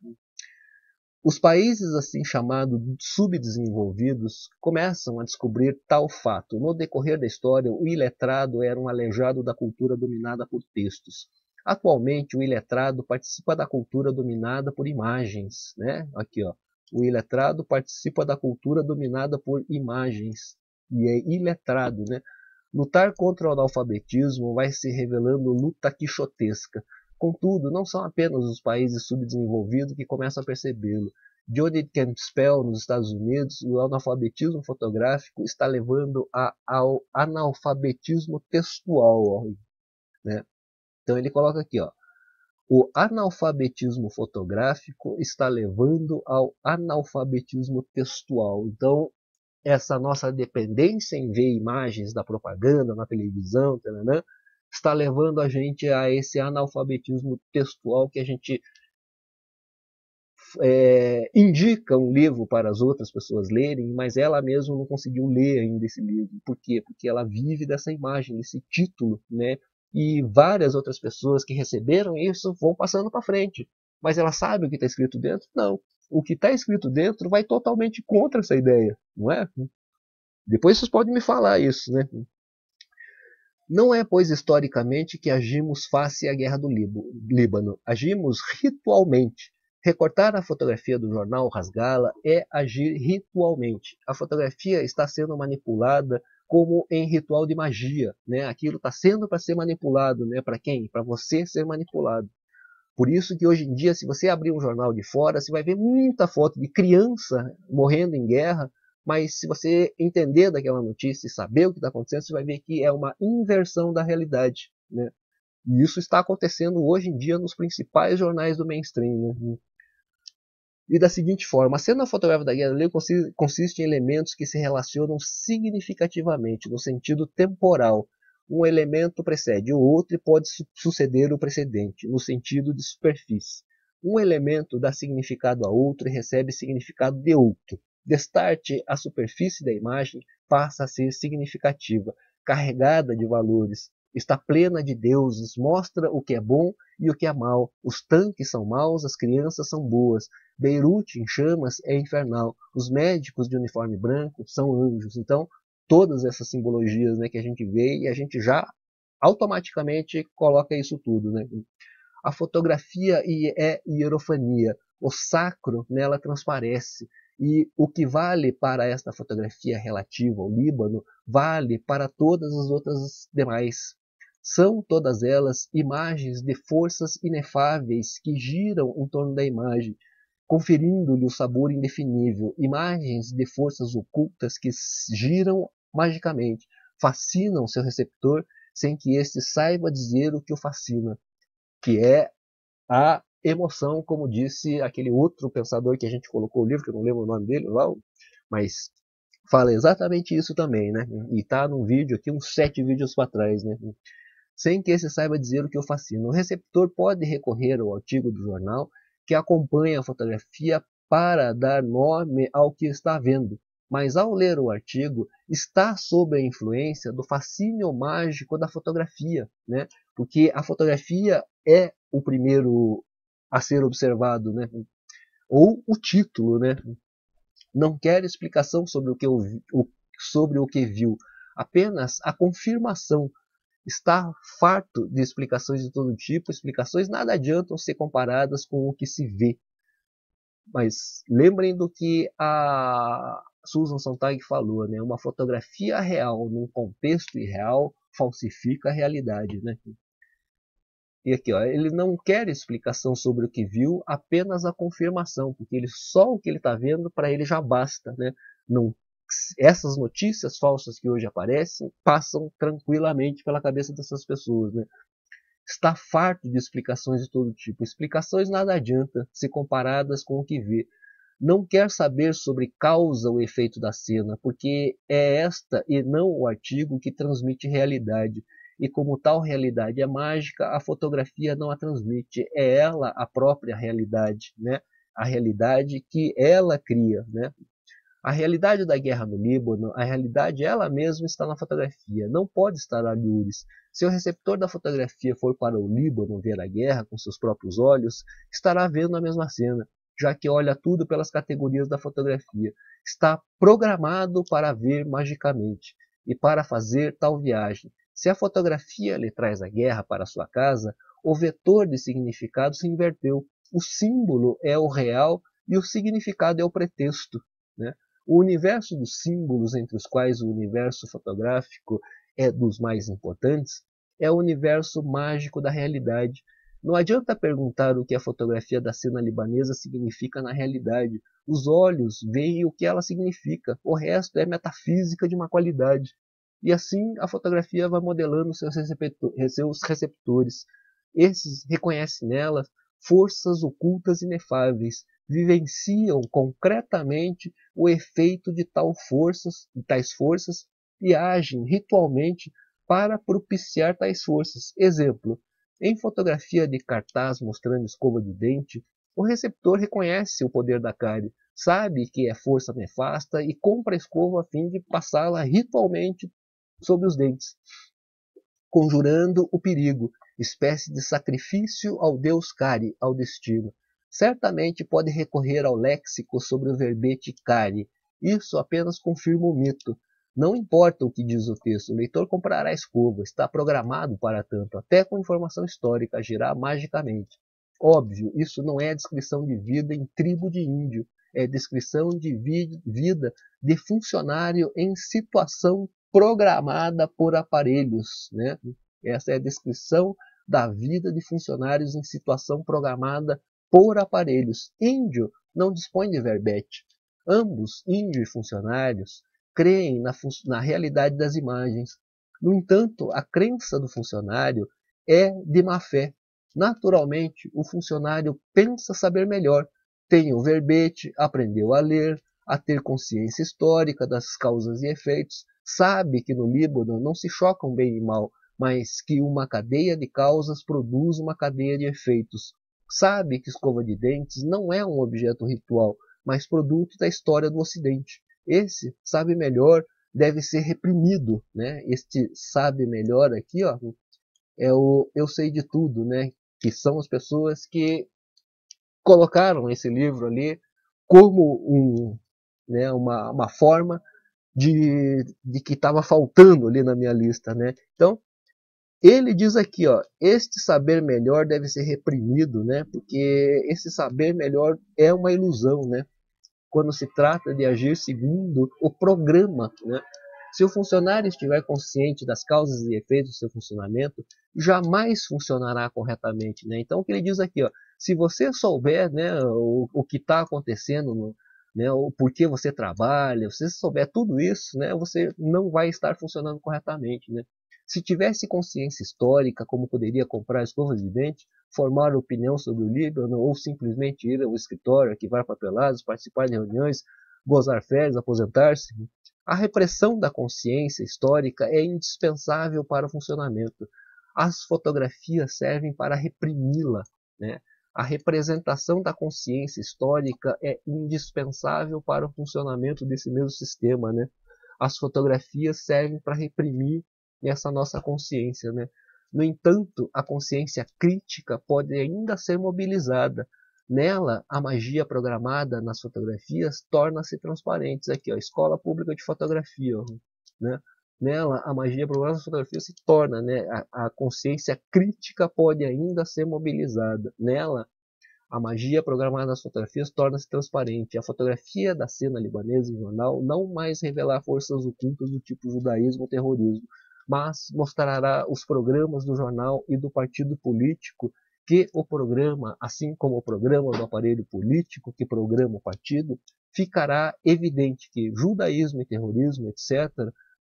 Os países assim chamados subdesenvolvidos começam a descobrir tal fato. No decorrer da história, o iletrado era um aleijado da cultura dominada por textos. Atualmente, o iletrado participa da cultura dominada por imagens, né? Aqui, ó. O iletrado participa da cultura dominada por imagens e é iletrado, né? Lutar contra o analfabetismo vai se revelando luta quixotesca. Contudo, não são apenas os países subdesenvolvidos que começam a percebê-lo. Judith Campbell, nos Estados Unidos, o analfabetismo fotográfico está levando ao analfabetismo textual. Ó, né? Então ele coloca aqui, ó, o analfabetismo fotográfico está levando ao analfabetismo textual. Então, essa nossa dependência em ver imagens da propaganda na televisão, taranã, está levando a gente a esse analfabetismo textual que a gente indica um livro para as outras pessoas lerem, mas ela mesma não conseguiu ler ainda esse livro. Por quê? Porque ela vive dessa imagem, desse título, né? E várias outras pessoas que receberam isso vão passando para frente. Mas ela sabe o que está escrito dentro? Não. O que está escrito dentro vai totalmente contra essa ideia, não é? Depois vocês podem me falar isso, né? Não é, pois, historicamente que agimos face à guerra do Líbano. Agimos ritualmente. Recortar a fotografia do jornal, rasgá-la, é agir ritualmente. A fotografia está sendo manipulada como em ritual de magia, né? Aquilo está sendo para ser manipulado, né? Para quem? Para você ser manipulado. Por isso que hoje em dia, se você abrir um jornal de fora, você vai ver muita foto de criança morrendo em guerra, mas se você entender daquela notícia e saber o que está acontecendo, você vai ver que é uma inversão da realidade, né? E isso está acontecendo hoje em dia nos principais jornais do mainstream, né? E da seguinte forma, a cena fotográfica da guerra consiste em elementos que se relacionam significativamente no sentido temporal. Um elemento precede o outro e pode suceder o precedente, no sentido de superfície. Um elemento dá significado a outro e recebe significado de outro. Destarte, a superfície da imagem passa a ser significativa, carregada de valores, está plena de deuses, mostra o que é bom e o que é mal. Os tanques são maus, as crianças são boas. Beirute em chamas é infernal. Os médicos de uniforme branco são anjos. Então, todas essas simbologias, né, que a gente vê e a gente já automaticamente coloca isso tudo, né? A fotografia é hierofania, o sacro nela transparece e o que vale para esta fotografia relativa ao Líbano vale para todas as outras demais. São todas elas imagens de forças inefáveis que giram em torno da imagem, conferindo-lhe o sabor indefinível, imagens de forças ocultas que giram magicamente, fascinam seu receptor sem que este saiba dizer o que o fascina, que é a emoção, como disse aquele outro pensador que a gente colocou o livro, que eu não lembro o nome dele, mas fala exatamente isso também, né? E está num vídeo aqui, uns 7 vídeos para trás, né? Sem que esse saiba dizer o que o fascina. O receptor pode recorrer ao artigo do jornal que acompanha a fotografia para dar nome ao que está vendo, mas ao ler o artigo está sob a influência do fascínio mágico da fotografia, né? Porque a fotografia é o primeiro a ser observado, né? Ou o título, né? Não quer explicação sobre o que viu, apenas a confirmação. Está farto de explicações de todo tipo, explicações nada adiantam ser comparadas com o que se vê. Mas lembrem do que a Susan Sontag falou, né? Uma fotografia real num contexto irreal falsifica a realidade, né? E aqui, ó, ele não quer explicação sobre o que viu, apenas a confirmação, porque ele só o que ele está vendo para ele já basta, né? Não, essas notícias falsas que hoje aparecem passam tranquilamente pela cabeça dessas pessoas, né? Está farto de explicações de todo tipo. Explicações nada adianta se comparadas com o que vê. Não quer saber sobre causa ou efeito da cena, porque é esta e não o artigo que transmite realidade. E como tal realidade é mágica, a fotografia não a transmite. É ela a própria realidade, né? A realidade que ela cria, né? A realidade da guerra no Líbano, a realidade ela mesma está na fotografia, não pode estar a lures. Se o receptor da fotografia for para o Líbano ver a guerra com seus próprios olhos, estará vendo a mesma cena, já que olha tudo pelas categorias da fotografia. Está programado para ver magicamente e para fazer tal viagem. Se a fotografia lhe traz a guerra para sua casa, o vetor de significado se inverteu. O símbolo é o real e o significado é o pretexto, né? O universo dos símbolos, entre os quais o universo fotográfico é dos mais importantes, é o universo mágico da realidade. Não adianta perguntar o que a fotografia da cena libanesa significa na realidade. Os olhos veem o que ela significa, o resto é metafísica de uma qualidade. E assim a fotografia vai modelando seus receptores. Esses reconhecem nela forças ocultas inefáveis, vivenciam concretamente o efeito de tais forças e agem ritualmente para propiciar tais forças. Exemplo, em fotografia de cartaz mostrando escova de dente, o receptor reconhece o poder da cárie, sabe que é força nefasta e compra a escova a fim de passá-la ritualmente sobre os dentes, conjurando o perigo, espécie de sacrifício ao deus cárie, ao destino. Certamente pode recorrer ao léxico sobre o verbete cárie. Isso apenas confirma o mito. Não importa o que diz o texto, o leitor comprará a escova, está programado para tanto, até com informação histórica agirá magicamente. Óbvio, isso não é descrição de vida em tribo de índio, é descrição de vida de funcionário em situação programada por aparelhos, né? Essa é a descrição da vida de funcionários em situação programada por aparelhos. Índio não dispõe de verbete. Ambos, índio e funcionários, creem na realidade das imagens. No entanto, a crença do funcionário é de má fé. Naturalmente, o funcionário pensa saber melhor. Tem o verbete, aprendeu a ler, a ter consciência histórica das causas e efeitos. Sabe que no Líbano não se chocam bem e mal, mas que uma cadeia de causas produz uma cadeia de efeitos. Sabe que escova de dentes não é um objeto ritual, mas produto da história do Ocidente. Esse sabe melhor deve ser reprimido, né? Este sabe melhor aqui, ó, é o eu sei de tudo, né? Que são as pessoas que colocaram esse livro ali como uma forma de que estava faltando ali na minha lista, né? Então ele diz aqui, ó, este saber melhor deve ser reprimido, né? Porque esse saber melhor é uma ilusão, né? Quando se trata de agir segundo o programa, né? Se o funcionário estiver consciente das causas e efeitos do seu funcionamento, jamais funcionará corretamente, né? Então o que ele diz aqui, ó, se você souber, né, o que está acontecendo, né, o porquê você trabalha, se você souber tudo isso, né, você não vai estar funcionando corretamente, né? Se tivesse consciência histórica, como poderia comprar escovas de dente, formar opinião sobre o Líbano ou simplesmente ir ao escritório, arquivar papeladas, participar de reuniões, gozar férias, aposentar-se? A repressão da consciência histórica é indispensável para o funcionamento. As fotografias servem para reprimi-la, né? A representação da consciência histórica é indispensável para o funcionamento desse mesmo sistema, né? As fotografias servem para reprimir essa nossa consciência, né? No entanto, a consciência crítica pode ainda ser mobilizada. Nela, a magia programada nas fotografias torna-se transparente. Aqui, ó, Escola Pública de Fotografia, ó, né? Nela, a magia programada nas fotografias se torna, né? A consciência crítica pode ainda ser mobilizada. Nela, a magia programada nas fotografias torna-se transparente. A fotografia da cena libanesa em jornal não mais revelará forças ocultas do tipo judaísmo ou terrorismo, mas mostrará os programas do jornal e do partido político que o programa, assim como o programa do aparelho político que programa o partido, ficará evidente que judaísmo e terrorismo, etc.,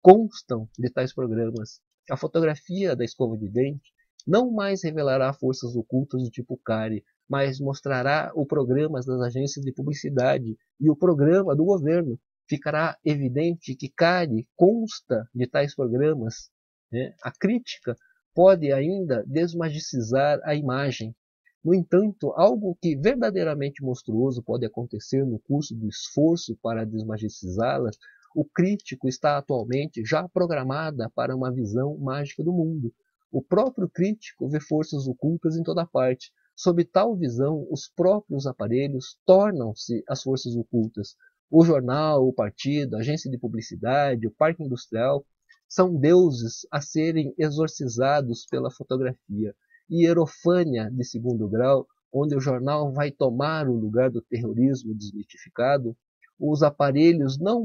constam de tais programas. A fotografia da escova de dente não mais revelará forças ocultas do tipo CARE, mas mostrará o programa das agências de publicidade e o programa do governo. Ficará evidente que CARE consta de tais programas, né? A crítica pode ainda desmagicizar a imagem. No entanto, algo que verdadeiramente monstruoso pode acontecer no curso do esforço para desmagicizá-la. O crítico está atualmente já programada para uma visão mágica do mundo. O próprio crítico vê forças ocultas em toda parte. Sob tal visão, os próprios aparelhos tornam-se as forças ocultas. O jornal, o partido, a agência de publicidade, o parque industrial são deuses a serem exorcizados pela fotografia. Hierofânia de segundo grau, onde o jornal vai tomar o lugar do terrorismo desmitificado, os aparelhos não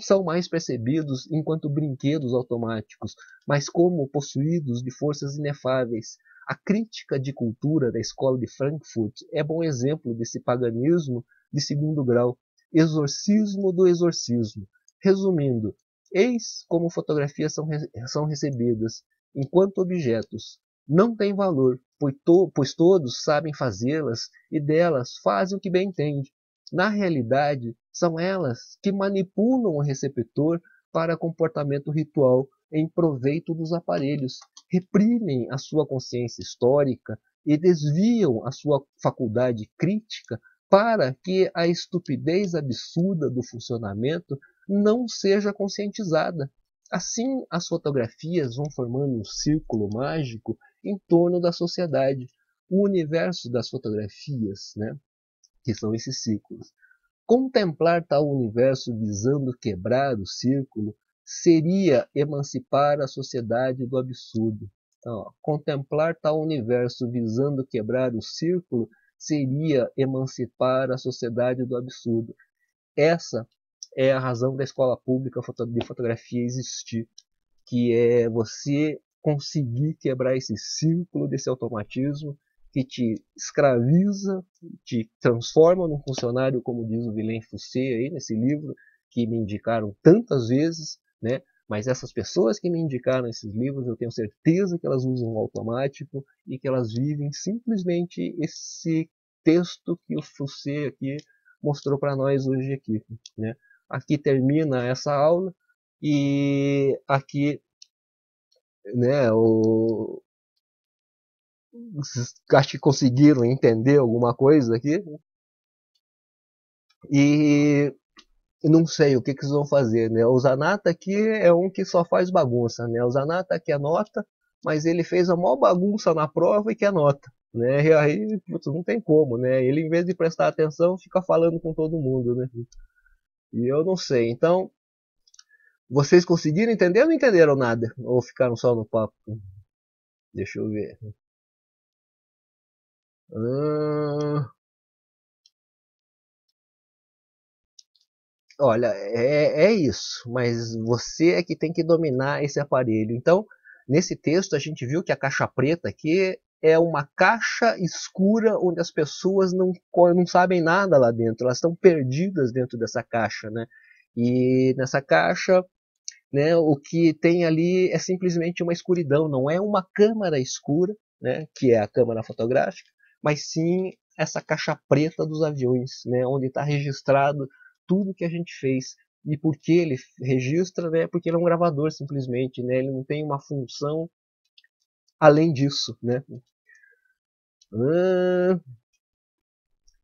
são mais percebidos enquanto brinquedos automáticos, mas como possuídos de forças inefáveis. A crítica de cultura da Escola de Frankfurt é bom exemplo desse paganismo de segundo grau, exorcismo do exorcismo. Resumindo, eis como fotografias são recebidas, enquanto objetos. Não têm valor, pois todos sabem fazê-las e delas fazem o que bem entende. Na realidade, são elas que manipulam o receptor para comportamento ritual em proveito dos aparelhos, reprimem a sua consciência histórica e desviam a sua faculdade crítica para que a estupidez absurda do funcionamento não seja conscientizada. Assim, as fotografias vão formando um círculo mágico em torno da sociedade. O universo das fotografias, né, que são esses círculos. Contemplar tal universo visando quebrar o círculo seria emancipar a sociedade do absurdo. Então, ó, contemplar tal universo visando quebrar o círculo seria emancipar a sociedade do absurdo. Essa é a razão da Escola Pública de Fotografia existir, que é você conseguir quebrar esse círculo desse automatismo que te escraviza, te transforma num funcionário, como diz o Vilém Flusser aí nesse livro, que me indicaram tantas vezes, né? Mas essas pessoas que me indicaram esses livros, eu tenho certeza que elas usam o automático e que elas vivem simplesmente esse texto que o Flusser aqui mostrou para nós hoje aqui, né? Aqui termina essa aula e aqui, né, acho que conseguiram entender alguma coisa aqui. E não sei o que que eles vão fazer, né? O Zanata aqui é um que só faz bagunça, né? O Zanata que anota, mas ele fez a maior bagunça na prova e que anota, né? E aí, putz, não tem como, né? Ele, em vez de prestar atenção, fica falando com todo mundo, né? E eu não sei. Então, vocês conseguiram entender ou não entenderam nada? Ou ficaram só no papo? Deixa eu ver. Olha, é isso. Mas você é que tem que dominar esse aparelho. Então, nesse texto a gente viu que a caixa preta aqui é uma caixa escura onde as pessoas não sabem nada lá dentro. Elas estão perdidas dentro dessa caixa, né? E nessa caixa né, o que tem ali é simplesmente uma escuridão, não é uma câmara escura, né, que é a câmara fotográfica, mas sim essa caixa preta dos aviões, né, onde está registrado tudo que a gente fez. E por que ele registra? Né, porque ele é um gravador simplesmente, né, ele não tem uma função além disso. Né.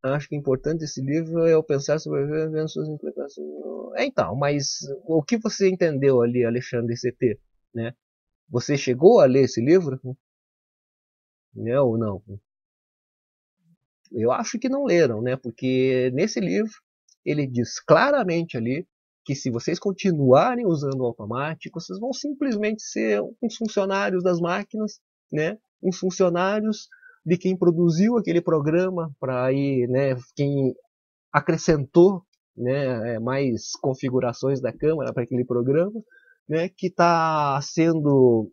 Acho que importante esse livro é eu pensar sobre as suas implicações. Então, mas o que você entendeu ali, Alexandre CT? Né? Você chegou a ler esse livro? Né? Ou não? Eu acho que não leram, né? Porque nesse livro ele diz claramente ali que se vocês continuarem usando o automático, vocês vão simplesmente ser uns funcionários das máquinas, né? Uns funcionários de quem produziu aquele programa para ir, né, quem acrescentou, né, mais configurações da câmera para aquele programa, né, que está sendo,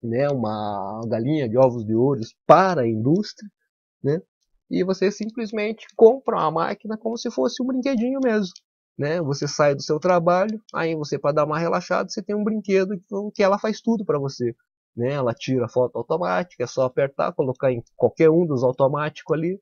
né, uma galinha de ovos de ouro para a indústria, né, e você simplesmente compra uma máquina como se fosse um brinquedinho mesmo, né, você sai do seu trabalho, aí você, para dar uma relaxada, você tem um brinquedo que ela faz tudo para você. Né, ela tira a foto automática, é só apertar, colocar em qualquer um dos automáticos ali,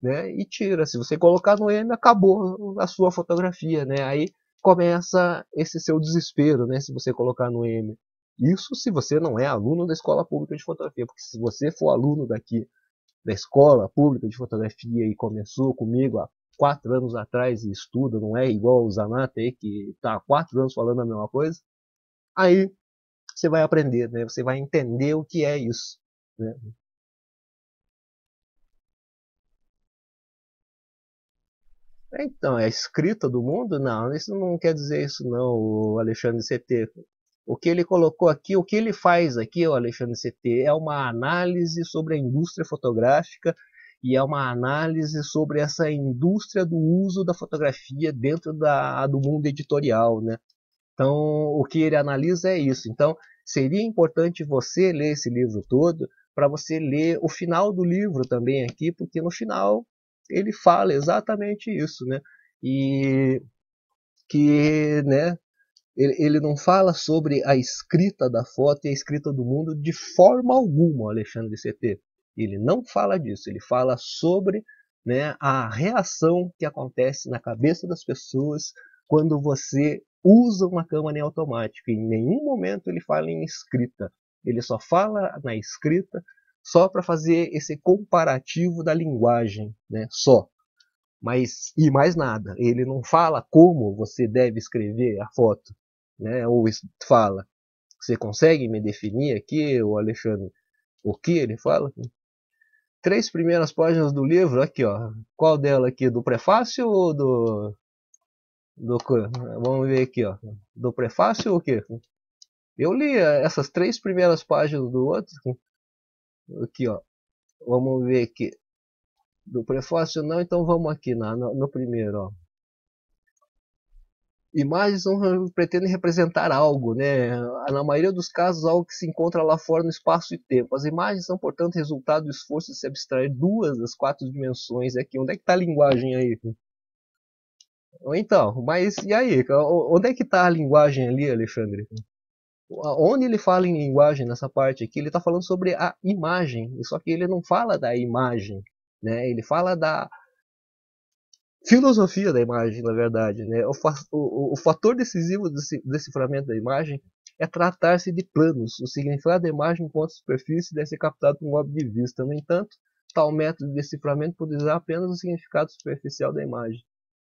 né, e tira. Se você colocar no M, acabou a sua fotografia, né, aí começa esse seu desespero, né, se você colocar no M. Isso se você não é aluno da Escola Pública de Fotografia, porque se você for aluno daqui da Escola Pública de Fotografia e começou comigo há 4 anos atrás e estuda, não é igual o Zanata aí que está há 4 anos falando a mesma coisa, aí você vai aprender, né? Você vai entender o que é isso, né? Então, é a escrita do mundo? Não, isso não quer dizer isso não, o Alexandre CT. O que ele colocou aqui, o que ele faz aqui, o Alexandre CT, é uma análise sobre a indústria fotográfica e é uma análise sobre essa indústria do uso da fotografia dentro do mundo editorial, né? Então, o que ele analisa é isso. Então, seria importante você ler esse livro todo, para você ler o final do livro também aqui, porque no final ele fala exatamente isso, né? E que, né, ele não fala sobre a escrita da foto e a escrita do mundo de forma alguma, Alexandre CT. Ele não fala disso, ele fala sobre, né, a reação que acontece na cabeça das pessoas quando você usa uma câmera em automático. Em nenhum momento ele fala em escrita. Ele só fala na escrita só para fazer esse comparativo da linguagem, né? Só. Mas, e mais nada. Ele não fala como você deve escrever a foto, né? Ou fala. Você consegue me definir aqui, o Alexandre, o que ele fala? 3 primeiras páginas do livro, aqui ó. Qual dela aqui? Do prefácio ou do vamos ver aqui, ó, do prefácio ou o que? Eu li essas 3 primeiras páginas do outro. Aqui, ó. Vamos ver aqui. Do prefácio não, então vamos aqui no primeiro, ó. Imagens não pretendem representar algo, né? Na maioria dos casos, algo que se encontra lá fora no espaço e tempo. As imagens são, portanto, resultado do esforço de se abstrair 2 das 4 dimensões aqui. Onde é que está a linguagem aí? Então, mas e aí? Onde é que está a linguagem ali, Alexandre? Onde ele fala em linguagem nessa parte aqui? Ele está falando sobre a imagem, só que ele não fala da imagem, né? Ele fala da filosofia da imagem, na verdade, né? O fator decisivo do deciframento da imagem é tratar-se de planos. O significado da imagem enquanto superfície deve ser captado por um modo de vista. No entanto, tal método de deciframento pode usar apenas o significado superficial da imagem.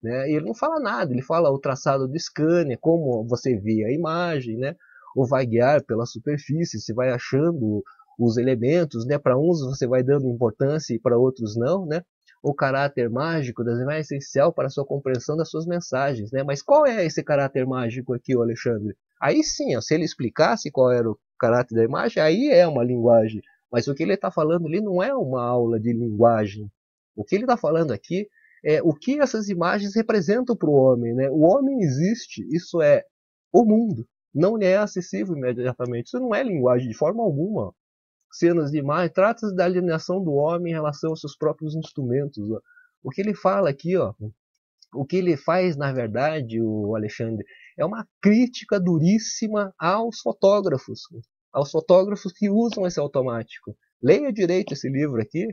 Né? E ele não fala nada, ele fala o traçado do scanner, como você vê a imagem, né? Ou vai guiar pela superfície, você vai achando os elementos, né? Para uns você vai dando importância e para outros não, né? O caráter mágico das imagens é essencial para a sua compreensão das suas mensagens, né? Mas qual é esse caráter mágico aqui, Alexandre? Aí sim, ó, se ele explicasse qual era o caráter da imagem, aí é uma linguagem. Mas o que ele está falando ali não é uma aula de linguagem. O que ele está falando aqui é o que essas imagens representam para o homem, né? O homem existe, isso é o mundo, não é acessível imediatamente, isso não é linguagem de forma alguma. Cenas de imagem, trata-se da alienação do homem em relação aos seus próprios instrumentos. Ó. O que ele fala aqui, ó, o que ele faz na verdade, o Alexandre, é uma crítica duríssima aos fotógrafos que usam esse automático. Leia direito esse livro aqui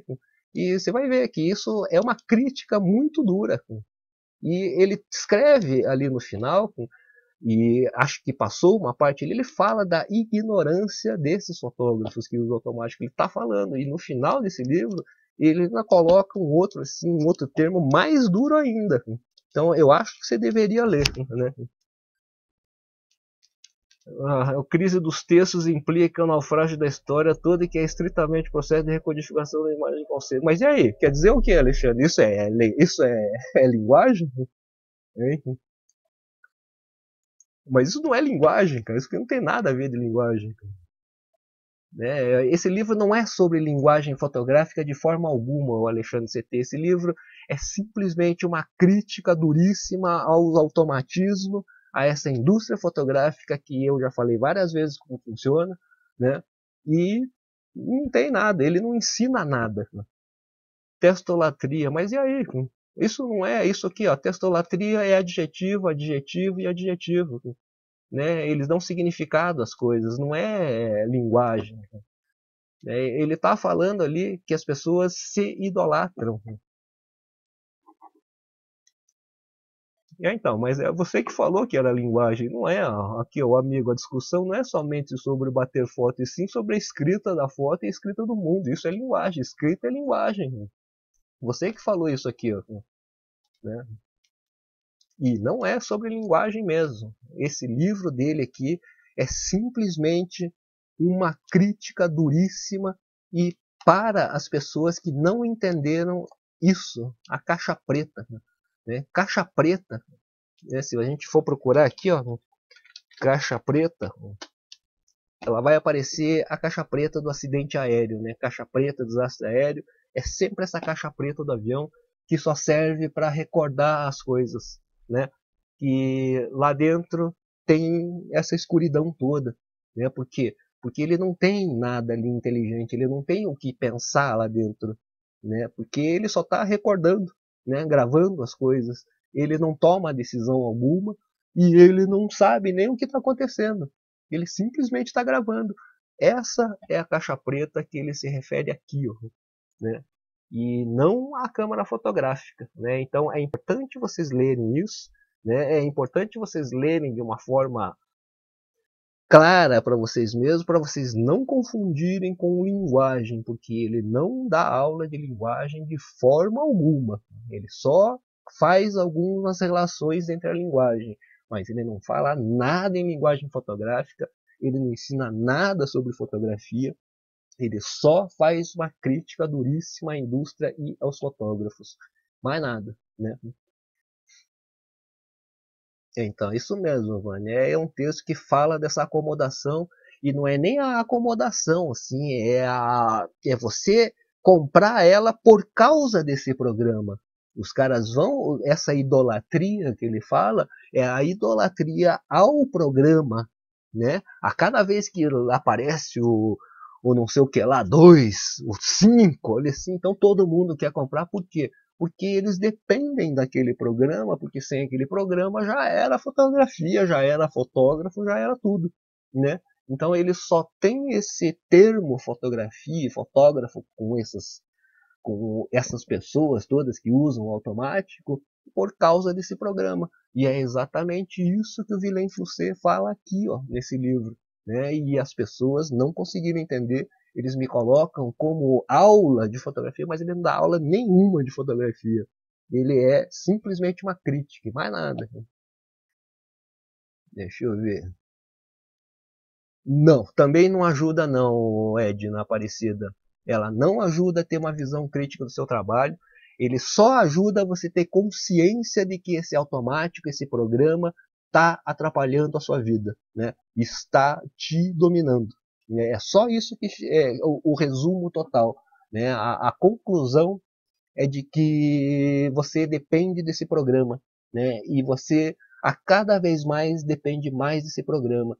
e você vai ver que isso é uma crítica muito dura. E ele escreve ali no final, e acho que passou uma parte ali, ele fala da ignorância desses fotógrafos que usam automático. Ele está falando, e no final desse livro ele ainda coloca um outro termo mais duro ainda. Então eu acho que você deveria ler, né? A crise dos textos implica o naufrágio da história toda, que é estritamente processo de recodificação da imagem de conceito. Mas e aí? Quer dizer o que, Alexandre? Isso é linguagem? Hein? Mas isso não é linguagem, cara. Isso não tem nada a ver de linguagem, cara. Né? Esse livro não é sobre linguagem fotográfica de forma alguma, Alexandre CT. Esse livro é simplesmente uma crítica duríssima ao automatismo, a essa indústria fotográfica que eu já falei várias vezes como funciona, né? E não tem nada, ele não ensina nada. Textolatria, mas e aí? Isso não é isso aqui, ó. Textolatria é adjetivo, adjetivo e adjetivo, né? Eles dão significado às coisas, não é linguagem. Ele está falando ali que as pessoas se idolatram. Então, mas é você que falou que era linguagem, não é? Aqui, ó, amigo, a discussão não é somente sobre bater foto, e sim sobre a escrita da foto e a escrita do mundo. Isso é linguagem, escrita é linguagem. Você que falou isso aqui, ó, né? E não é sobre linguagem mesmo. Esse livro dele aqui é simplesmente uma crítica duríssima e para as pessoas que não entenderam isso, a caixa preta. Né? Caixa preta, né? Se a gente for procurar aqui, ó, caixa preta, ela vai aparecer a caixa preta do acidente aéreo, né? Caixa preta, desastre aéreo, é sempre essa caixa preta do avião que só serve para recordar as coisas, né? Que lá dentro tem essa escuridão toda, né? Por quê? Porque ele não tem nada ali inteligente, ele não tem o que pensar lá dentro, né? Porque ele só está recordando, né, gravando as coisas, ele não toma decisão alguma e ele não sabe nem o que está acontecendo, ele simplesmente está gravando. Essa é a caixa preta que ele se refere aqui, ó, né? E não a câmara fotográfica, né? Então é importante vocês lerem isso, né? É importante vocês lerem de uma forma clara para vocês mesmos, para vocês não confundirem com linguagem, porque ele não dá aula de linguagem de forma alguma. Ele só faz algumas relações entre a linguagem, mas ele não fala nada em linguagem fotográfica, ele não ensina nada sobre fotografia, ele só faz uma crítica duríssima à indústria e aos fotógrafos. Mais nada, né? Então, isso mesmo, Vânia, é um texto que fala dessa acomodação, e não é nem a acomodação, assim, é você comprar ela por causa desse programa. Os caras vão, essa idolatria que ele fala, é a idolatria ao programa, né? A cada vez que aparece o não sei o que lá, 2, o 5, olha assim, então todo mundo quer comprar, por quê? Porque eles dependem daquele programa, porque sem aquele programa já era fotografia, já era fotógrafo, já era tudo, né? Então ele só tem esse termo fotografia e fotógrafo com essas pessoas todas que usam o automático por causa desse programa. E é exatamente isso que o Vilém Flusser fala aqui, ó, nesse livro, né? E as pessoas não conseguiram entender. Eles me colocam como aula de fotografia, mas ele não dá aula nenhuma de fotografia. Ele é simplesmente uma crítica, mais nada. Deixa eu ver. Não, também não ajuda não, Edna Aparecida. Ela não ajuda a ter uma visão crítica do seu trabalho. Ele só ajuda você a ter consciência de que esse automático, esse programa, está atrapalhando a sua vida, né? Está te dominando. É só isso que é o resumo total, né? A conclusão é de que você depende desse programa, né? E você a cada vez mais depende mais desse programa.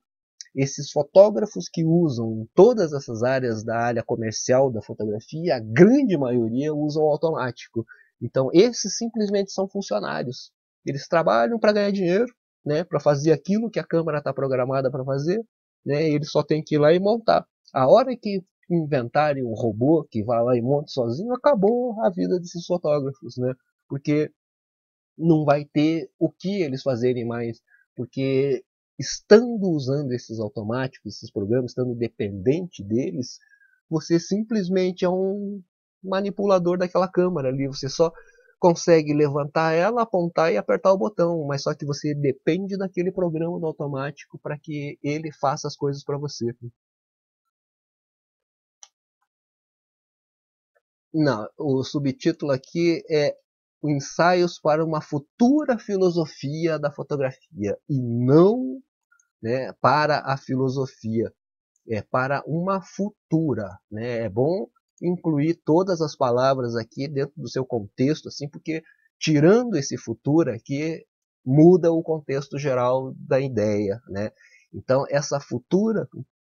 Esses fotógrafos que usam todas essas áreas da área comercial da fotografia, a grande maioria usam o automático. Então esses simplesmente são funcionários. Eles trabalham para ganhar dinheiro, né, para fazer aquilo que a câmera está programada para fazer, né, ele só tem que ir lá e montar. A hora que inventarem um robô que vai lá e monta sozinho, acabou a vida desses fotógrafos, né? Porque não vai ter o que eles fazerem mais, porque estando usando esses automáticos, esses programas, estando dependente deles, você simplesmente é um manipulador daquela câmera ali, você só consegue levantar ela, apontar e apertar o botão, mas só que você depende daquele programa no automático para que ele faça as coisas para você. Não, o subtítulo aqui é Ensaios para uma Futura Filosofia da Fotografia, e não, né, para a filosofia, é para uma futura, né? É bom incluir todas as palavras aqui dentro do seu contexto, assim, porque tirando esse futuro aqui, muda o contexto geral da ideia, né? Então, essa futura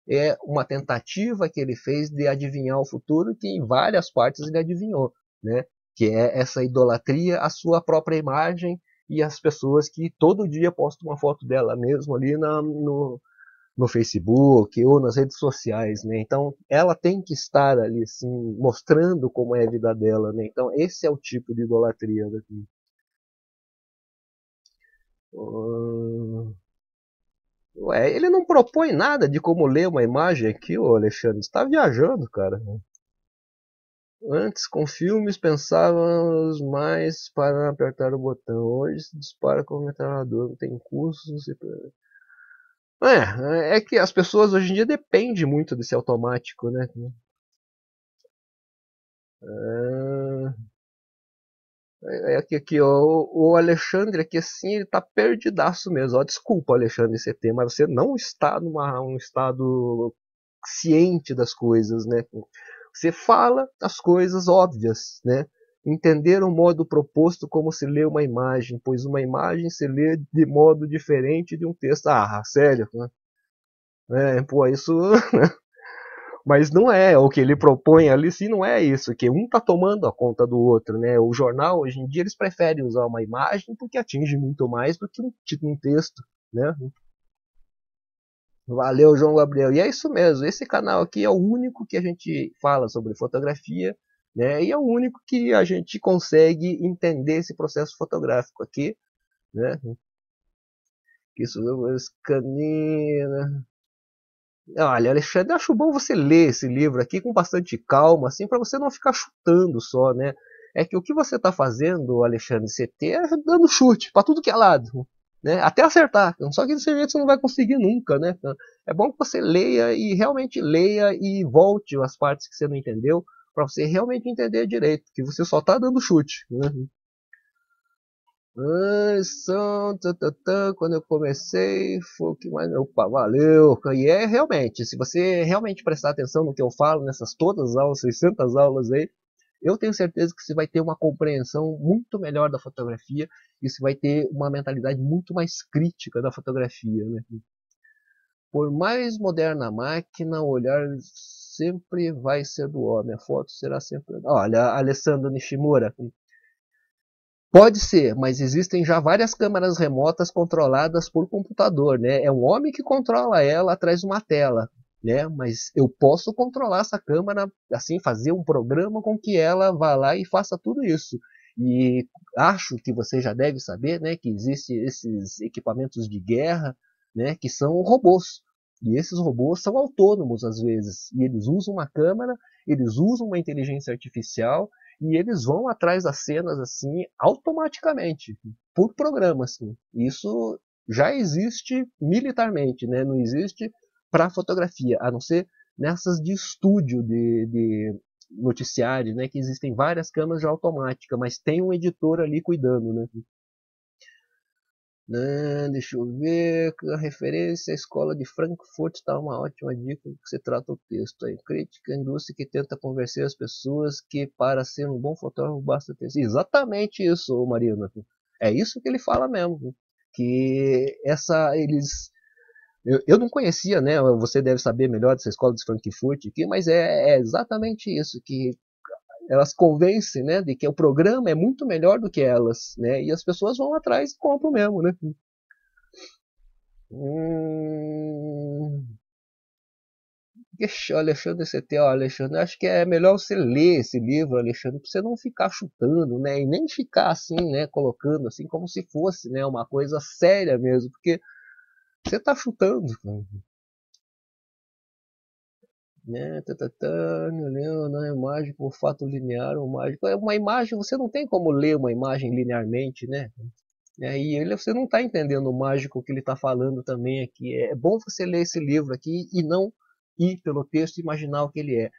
é uma tentativa que ele fez de adivinhar o futuro, que em várias partes ele adivinhou, né? Que é essa idolatria à sua própria imagem e às pessoas que todo dia postam uma foto dela mesmo ali no Facebook ou nas redes sociais, né? Então ela tem que estar ali assim, mostrando como é a vida dela, né? Então esse é o tipo de idolatria daqui. Ué, ele não propõe nada de como ler uma imagem aqui, ô Alexandre, você tá viajando, cara. Antes, com filmes, pensávamos mais para apertar o botão. Hoje, se dispara com o metralhador, não tem curso. É que as pessoas hoje em dia dependem muito desse automático, né? É que aqui, ó, o Alexandre aqui assim, ele tá perdidaço mesmo. Ó, desculpa, Alexandre, esse tema, mas você não está num estado ciente das coisas, né? Você fala as coisas óbvias, né? Entender o modo proposto como se lê uma imagem, pois uma imagem se lê de modo diferente de um texto. Ah, sério? Né? É, pô, isso... Mas não é o que ele propõe ali, sim, não é isso, que um tá tomando a conta do outro, né? O jornal, hoje em dia, eles preferem usar uma imagem porque atinge muito mais do que um texto, né? Valeu, João Gabriel. E é isso mesmo, esse canal aqui é o único que a gente fala sobre fotografia, né? E é o único que a gente consegue entender esse processo fotográfico aqui, né? Isso, escanina. Olha, Alexandre, acho bom você ler esse livro aqui com bastante calma, assim, para você não ficar chutando só, né? É que o que você está fazendo, Alexandre CT, é dando chute para tudo que é lado, né? Até acertar, só que desse jeito você não vai conseguir nunca, né? É bom que você leia e realmente leia e volte as partes que você não entendeu para você realmente entender direito, que você só está dando chute, né? Quando eu comecei foi o que mais... Opa, valeu! E é realmente, se você realmente prestar atenção no que eu falo nessas todas as aulas, 600 aulas aí, eu tenho certeza que você vai ter uma compreensão muito melhor da fotografia e você vai ter uma mentalidade muito mais crítica da fotografia, né? Por mais moderna a máquina, o olhar sempre vai ser do homem. A foto será sempre... Olha, Alessandro Nishimura. Pode ser, mas existem já várias câmeras remotas controladas por computador, né? É um homem que controla ela atrás de uma tela. Né? Mas eu posso controlar essa câmera, assim, fazer um programa com que ela vá lá e faça tudo isso. E acho que você já deve saber, né, que existem esses equipamentos de guerra, né, que são robôs. E esses robôs são autônomos às vezes. E eles usam uma câmera, eles usam uma inteligência artificial e eles vão atrás das cenas assim automaticamente, por programa. Assim. Isso já existe militarmente, né? Não existe para fotografia, a não ser nessas de estúdio de noticiário, né, que existem várias câmeras já automáticas, mas tem um editor ali cuidando, né? Deixa eu ver, a referência à escola de Frankfurt está uma ótima dica do que se trata o texto aí. Crítica, indústria que tenta convencer as pessoas que para ser um bom fotógrafo basta ter... Exatamente isso, Marina. É isso que ele fala mesmo, que essa... eles... Eu não conhecia, né? Você deve saber melhor dessa escola de Frankfurt aqui, mas é exatamente isso, que elas convencem, né, de que o programa é muito melhor do que elas, né? E as pessoas vão atrás e compram mesmo, né? Alexandre, você tem, Alexandre, acho que é melhor você ler esse livro, Alexandre, para você não ficar chutando, né? E nem ficar assim, né? Colocando assim como se fosse, né? Uma coisa séria mesmo, porque você está chutando, cara. Né? Não é imagem por fato linear, uma imagem, você não tem como ler uma imagem linearmente, né? E você não está entendendo o mágico que ele está falando também aqui. É bom você ler esse livro aqui e não ir pelo texto e imaginar o que ele é.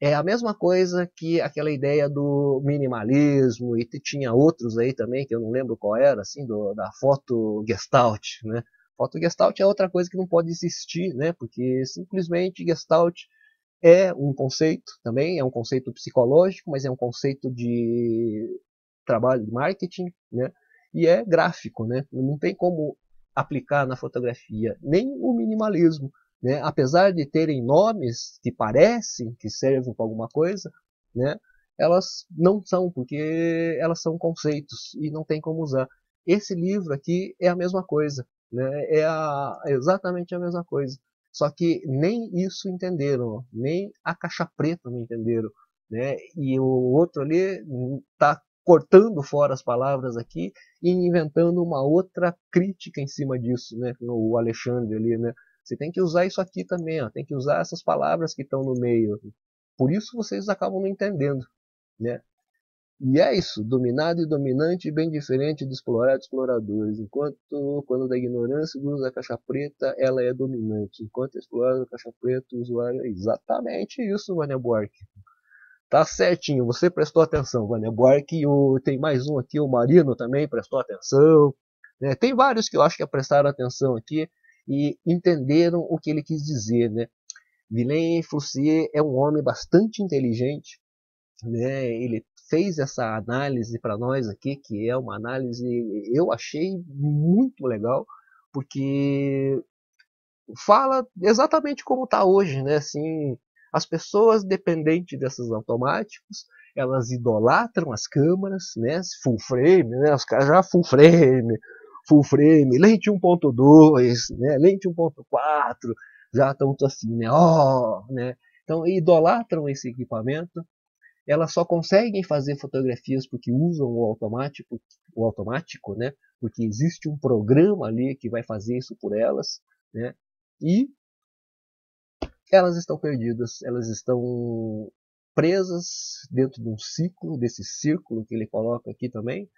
É a mesma coisa que aquela ideia do minimalismo, e tinha outros aí também, que eu não lembro qual era, assim, da foto Gestalt, né? Foto Gestalt é outra coisa que não pode existir, né? Porque simplesmente Gestalt é um conceito também, é um conceito psicológico, mas é um conceito de trabalho de marketing, né? E é gráfico, né? Não tem como aplicar na fotografia nem o minimalismo, né? Apesar de terem nomes que parecem que servem para alguma coisa, né? Elas não são, porque elas são conceitos e não tem como usar. Esse livro aqui é a mesma coisa, né? É exatamente a mesma coisa, só que nem isso entenderam, nem a Caixa Preta não entenderam, né? E o outro ali está cortando fora as palavras aqui e inventando uma outra crítica em cima disso, né? O Alexandre ali, né? Você tem que usar isso aqui também, ó. Tem que usar essas palavras que estão no meio. Por isso vocês acabam não entendendo, né? E é isso, dominado e dominante, bem diferente de explorado e exploradores. Enquanto quando da ignorância usa a Caixa Preta, ela é dominante. Enquanto explorado a Caixa Preta, o usuário é exatamente isso, Vânia Buarque. Tá certinho, você prestou atenção, Vânia Buarque. Tem mais um aqui, o Marino também prestou atenção, né? Tem vários que eu acho que prestaram atenção aqui e entenderam o que ele quis dizer, né? Vilém Flusser é um homem bastante inteligente, né? Ele fez essa análise para nós aqui, que é uma análise, eu achei muito legal, porque fala exatamente como está hoje, né? Assim, as pessoas dependentes desses automáticos, elas idolatram as câmeras, né? Full frame, né? Os caras já full frame, lente 1.2, né? Lente 1.4, já estão assim, né? Né? Então idolatram esse equipamento. Elas só conseguem fazer fotografias porque usam o automático, né? Porque existe um programa ali que vai fazer isso por elas, né? E elas estão perdidas, elas estão presas dentro de um ciclo, desse círculo que ele coloca aqui também.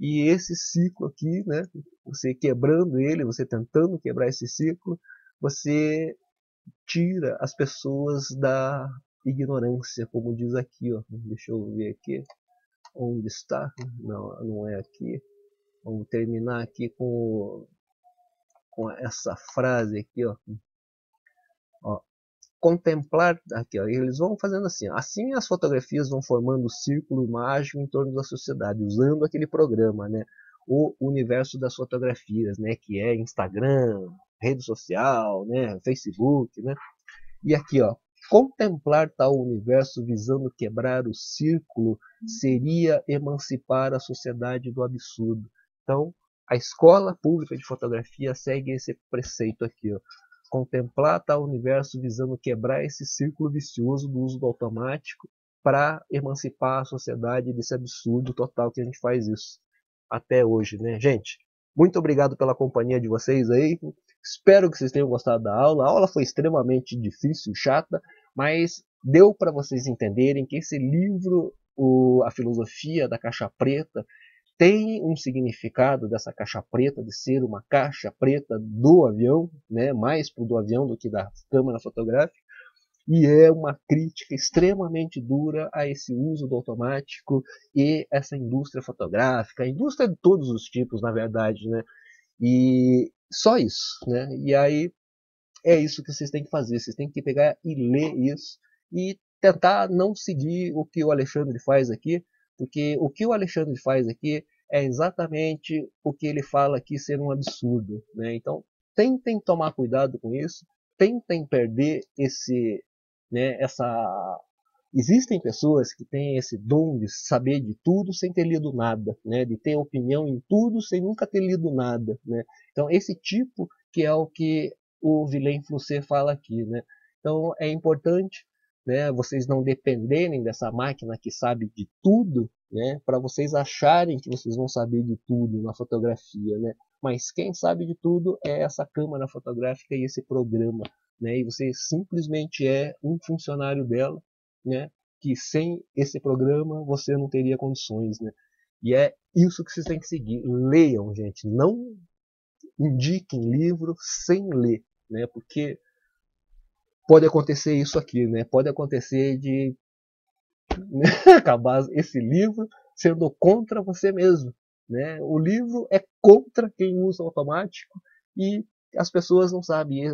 E esse ciclo aqui, né? Você quebrando ele, você tentando quebrar esse ciclo, você tira as pessoas da ignorância, como diz aqui, ó. Deixa eu ver aqui onde está. Não, não é aqui. Vamos terminar aqui com essa frase aqui, ó. Ó, contemplar aqui, ó. Eles vão fazendo assim, ó. Assim as fotografias vão formando um círculo mágico em torno da sociedade, usando aquele programa, né? O universo das fotografias, né? Que é Instagram, rede social, né? Facebook, né? E aqui, ó. Contemplar tal universo visando quebrar o círculo seria emancipar a sociedade do absurdo. Então, a Escola Pública de Fotografia segue esse preceito aqui, ó. Contemplar tal universo visando quebrar esse círculo vicioso do uso do automático para emancipar a sociedade desse absurdo total que a gente faz isso até hoje, né, gente? Muito obrigado pela companhia de vocês aí. Espero que vocês tenham gostado da aula. A aula foi extremamente difícil e chata, mas deu para vocês entenderem que esse livro, A Filosofia da Caixa Preta, tem um significado dessa caixa preta, de ser uma caixa preta do avião, né? Mais pro do avião do que da câmera fotográfica. E é uma crítica extremamente dura a esse uso do automático e essa indústria fotográfica, a indústria de todos os tipos, na verdade, né? E só isso, né? E aí é isso que vocês têm que fazer, vocês têm que pegar e ler isso e tentar não seguir o que o Alexandre faz aqui, porque o que o Alexandre faz aqui é exatamente o que ele fala aqui ser um absurdo, né? Então tentem tomar cuidado com isso, tentem perder esse, né, essa... Existem pessoas que têm esse dom de saber de tudo sem ter lido nada, né? De ter opinião em tudo sem nunca ter lido nada, né? Então esse tipo que é o que o Vilém Flusser fala aqui, né? Então é importante, né, vocês não dependerem dessa máquina que sabe de tudo, né, para vocês acharem que vocês vão saber de tudo na fotografia, né? Mas quem sabe de tudo é essa câmara fotográfica e esse programa, né? E você simplesmente é um funcionário dela, né, que sem esse programa você não teria condições, né? E é isso que vocês têm que seguir. Leiam, gente, não indiquem livro sem ler, né? Porque pode acontecer isso aqui, né? Pode acontecer de acabar esse livro sendo contra você mesmo, né? O livro é contra quem usa o automático e as pessoas não sabem.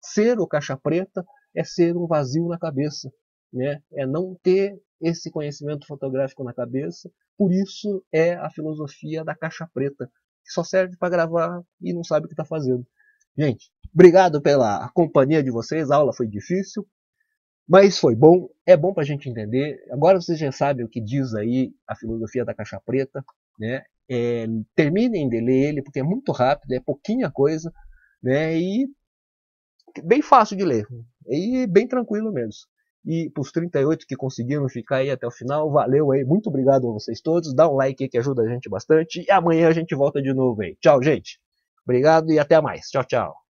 Ser o caixa preta é ser um vazio na cabeça, né? É não ter esse conhecimento fotográfico na cabeça. Por isso é a filosofia da caixa preta, que só serve para gravar e não sabe o que está fazendo. Gente, obrigado pela companhia de vocês. A aula foi difícil, mas foi bom. É bom para a gente entender. Agora vocês já sabem o que diz aí a filosofia da caixa preta, né? Terminem de ler ele, porque é muito rápido, é pouquinha coisa, né? E bem fácil de ler, e bem tranquilo mesmo. E para os 38 que conseguiram ficar aí até o final, valeu aí. Muito obrigado a vocês todos. Dá um like aí que ajuda a gente bastante. E amanhã a gente volta de novo aí. Tchau, gente. Obrigado e até mais. Tchau, tchau.